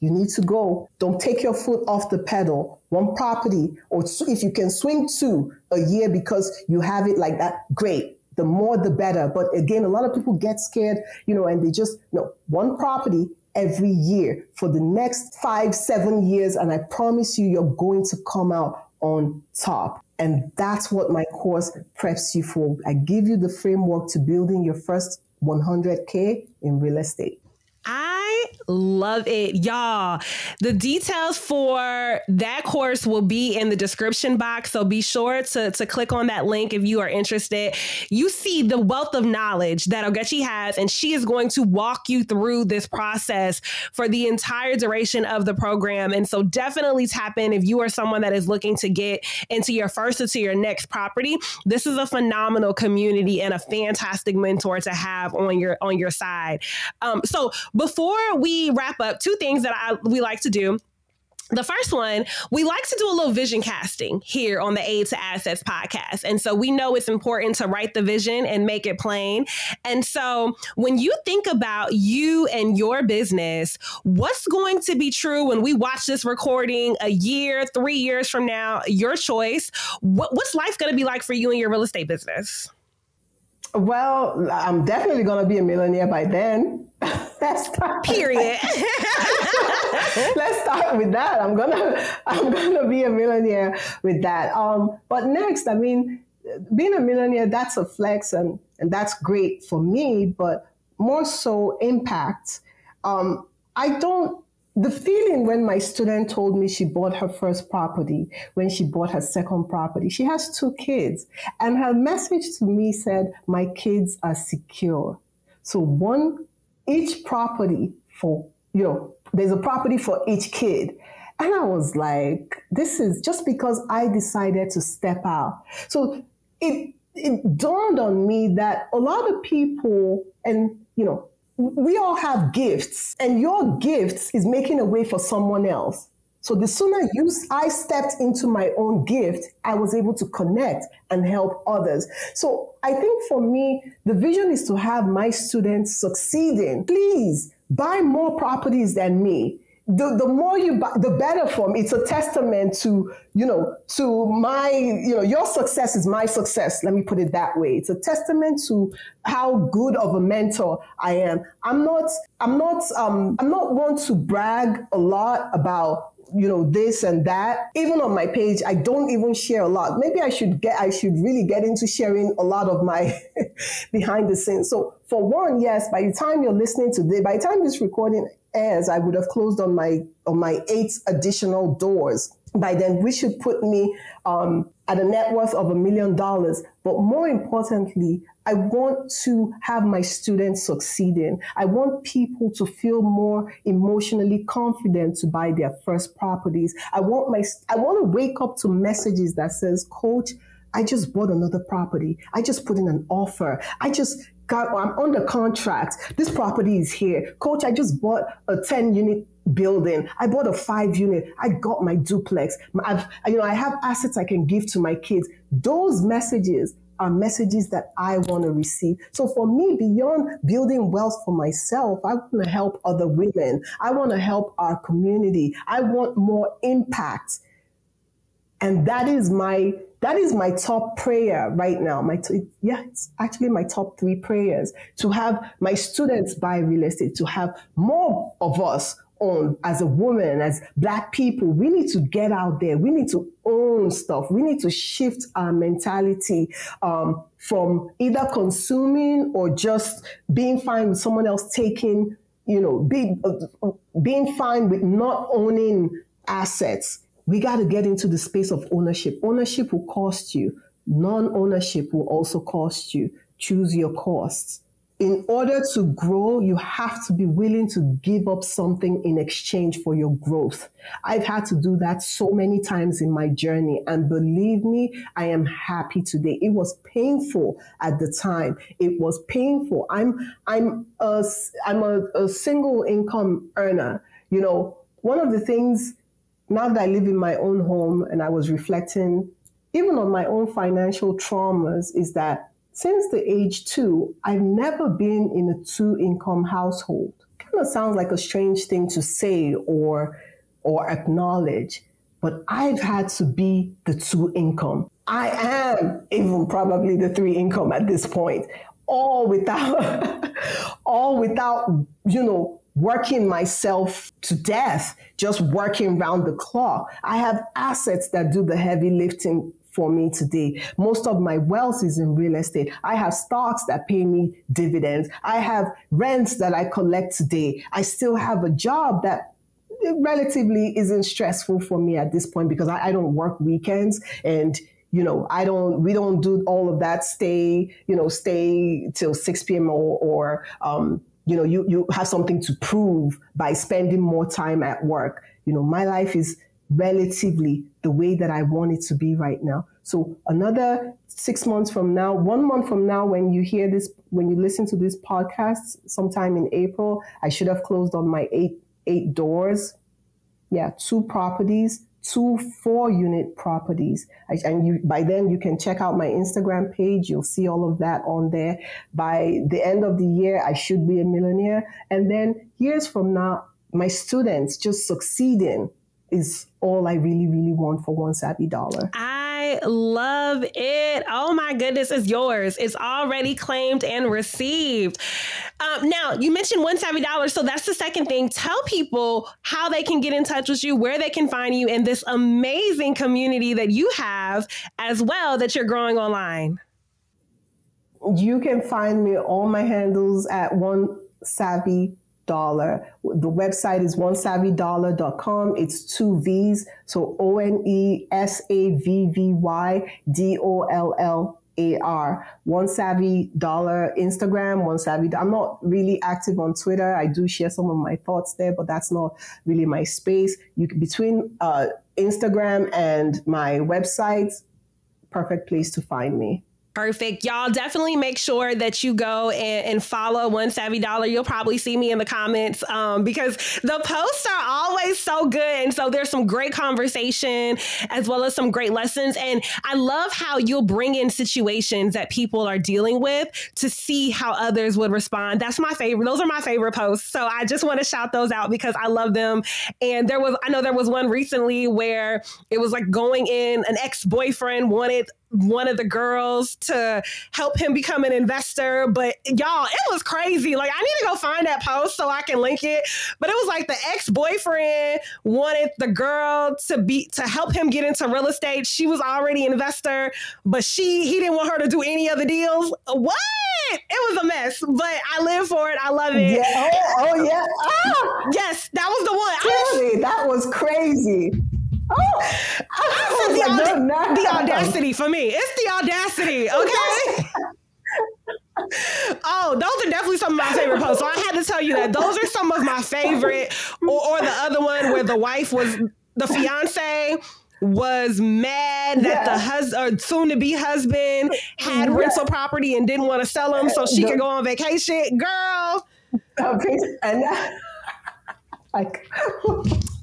You need to go. Don't take your foot off the pedal. One property, or if you can swing two a year because you have it like that, great. The more, the better. But again, a lot of people get scared, you know, and they just, no, one property every year for the next five, seven years. And I promise you, you're going to come out on top. And that's what my course preps you for. I give you the framework to building your first one hundred K in real estate. I love it, y'all. The details for that course will be in the description box, so be sure to, to click on that link if you are interested. You see the wealth of knowledge that Ogechi has, and she is going to walk you through this process for the entire duration of the program. And so definitely tap in if you are someone that is looking to get into your first or to your next property. This is a phenomenal community and a fantastic mentor to have on your, on your side. Um, so before we wrap up, two things that I, we like to do. The first one, we like to do a little vision casting here on the Aid to Assets podcast. And so we know it's important to write the vision and make it plain. And so when you think about you and your business, what's going to be true when we watch this recording a year, three years from now, your choice? What, what's life going to be like for you and your real estate business? Well, I'm definitely going to be a millionaire by then. Let's start. Period. Let's start with that. I'm gonna, I'm gonna be a millionaire with that. Um, but next, I mean, being a millionaire, that's a flex, and and that's great for me. But more so, impact. Um, I don't. The feeling when my student told me she bought her first property, when she bought her second property, she has two kids, and her message to me said, "My kids are secure." So one. Each property for, you know, there's a property for each kid. And I was like, this is just because I decided to step out. So it, it dawned on me that a lot of people, and, you know, we all have gifts, and your gifts is making a way for someone else. So the sooner you, I stepped into my own gift, I was able to connect and help others. So I think for me, the vision is to have my students succeeding. Please buy more properties than me. The, the more you buy, the better for me. It's a testament to, you know, to my, you know, your success is my success. Let me put it that way. It's a testament to how good of a mentor I am. I'm not, I'm not, um, I'm not one to brag a lot about, you know, this and that. Even on my page, I don't even share a lot. Maybe I should get, I should really get into sharing a lot of my behind the scenes. So for one, yes, by the time you're listening to this, by the time this recording airs, I would have closed on my, on my eight additional doors. By then, we should put me um, at a net worth of a million dollars. But more importantly, I want to have my students succeeding. I want people to feel more emotionally confident to buy their first properties. I want my, I want to wake up to messages that says, "Coach, I just bought another property. I just put in an offer. I just got, I'm under contract. This property is here. Coach, I just bought a ten unit building. I bought a five unit. I got my duplex. I've, you know, I have assets I can give to my kids." Those messages are messages that I want to receive. So for me, beyond building wealth for myself, I want to help other women. I want to help our community. I want more impact. And that is my, that is my top prayer right now. My t yeah, it's actually my top three prayers, to have my students buy real estate, to have more of us own as a woman, as Black people. We need to get out there. We need to own stuff. We need to shift our mentality um, from either consuming or just being fine with someone else taking, you know, be, uh, being fine with not owning assets. We got to get into the space of ownership. Ownership will cost you. Non-ownership will also cost you. Choose your costs. In order to grow, you have to be willing to give up something in exchange for your growth. I've had to do that so many times in my journey. And believe me, I am happy today. It was painful at the time. It was painful. I'm, I'm, a, I'm a, a single income earner. You know, one of the things, now that I live in my own home and I was reflecting even on my own financial traumas, is that since the age two, I've never been in a two-income household. Kind of sounds like a strange thing to say or, or acknowledge, but I've had to be the two-income. I am even probably the three-income at this point, all without, all without, you know, working myself to death, just working round the clock. I have assets that do the heavy lifting for me today. Most of my wealth is in real estate. I have stocks that pay me dividends. I have rents that I collect today. I still have a job that relatively isn't stressful for me at this point, because I, I don't work weekends, and you know, I don't, we don't do all of that stay, you know, stay till six P M or, or um, you know, you, you have something to prove by spending more time at work. You know, my life is relatively the way that I want it to be right now. So another six months from now, one month from now, when you hear this, when you listen to this podcast sometime in April, I should have closed on my eight, eight doors. Yeah. Two properties, two four unit properties. I, and you, by then you can check out my Instagram page. You'll see all of that on there. By the end of the year, I should be a millionaire. And then years from now, my students just succeeding is all I really, really want for One Savvy Dollar. I love it. Oh my goodness, it's yours. It's already claimed and received. Um, now, you mentioned One Savvy Dollar, so that's the second thing. Tell people how they can get in touch with you, where they can find you, and this amazing community that you have as well that you're growing online. You can find me, all my handles, at One Savvy Dollar. Dollar. The website is one savvy dollar dot com. It's two V's. So O N E S A V V Y D O L L A R. One Savvy Dollar Instagram, One Savvy. I'm not really active on Twitter. I do share some of my thoughts there, but that's not really my space. You can, between uh, Instagram and my website, perfect place to find me. Perfect. Y'all definitely make sure that you go and, and follow One Savvy Dollar. You'll probably see me in the comments um, because the posts are always so good. And so there's some great conversation as well as some great lessons. And I love how you'll bring in situations that people are dealing with to see how others would respond. That's my favorite. Those are my favorite posts. So I just want to shout those out because I love them. And there was, I know there was one recently where it was like going in, an ex-boyfriend wanted one of the girls to help him become an investor. But y'all, it was crazy. Like, I need to go find that post so I can link it. But it was like the ex-boyfriend wanted the girl to be to help him get into real estate. She was already an investor, but she he didn't want her to do any other deals. What? It was a mess, but I live for it. I love it. Yeah. Oh, oh yeah. Oh, yes, that was the one. Really? I, that was crazy. Oh, I said the, aud no, no. the audacity for me. It's the audacity, okay? Oh, those are definitely some of my favorite posts. So I had to tell you that those are some of my favorite, or, or the other one where the wife was, the fiance was mad that yeah. the husband, soon-to-be husband, had yeah. rental property and didn't want to sell them so she the could go on vacation. Girl. Okay. And that, like...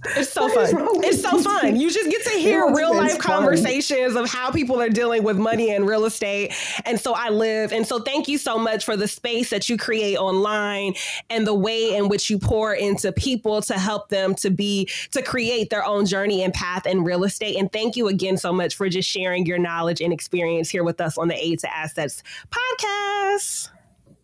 It's so what fun. It's so fun. You just get to hear real life conversations of how people are dealing with money and real estate. And so I live. And so thank you so much for the space that you create online and the way in which you pour into people to help them to be, to create their own journey and path in real estate. And thank you again so much for just sharing your knowledge and experience here with us on the Aid to Assets podcast.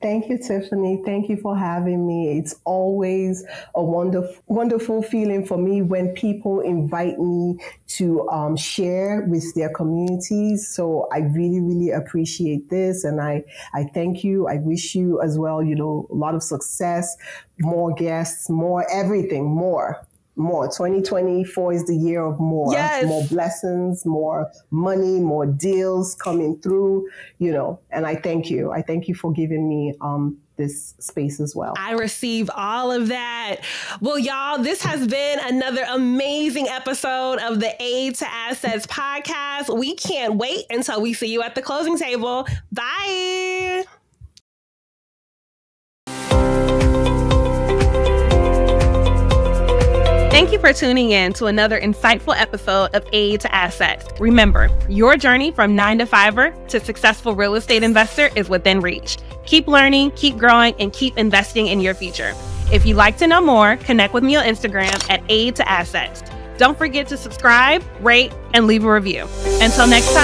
Thank you, Tiffany. Thank you for having me. It's always a wonderful, wonderful feeling for me when people invite me to um, share with their communities. So I really, really appreciate this. And I, I thank you. I wish you as well, you know, a lot of success, more guests, more everything, more. More. twenty twenty-four is the year of more. Yes. More blessings, more money, more deals coming through, you know, and I thank you. I thank you for giving me um, this space as well. I receive all of that. Well, y'all, this has been another amazing episode of the Aid to Assets podcast. We can't wait until we see you at the closing table. Bye. Thank you for tuning in to another insightful episode of Aid to Assets. Remember, your journey from nine to fiver to successful real estate investor is within reach. Keep learning, keep growing, and keep investing in your future. If you'd like to know more, connect with me on Instagram at Aid to Assets. Don't forget to subscribe, rate, and leave a review. Until next time.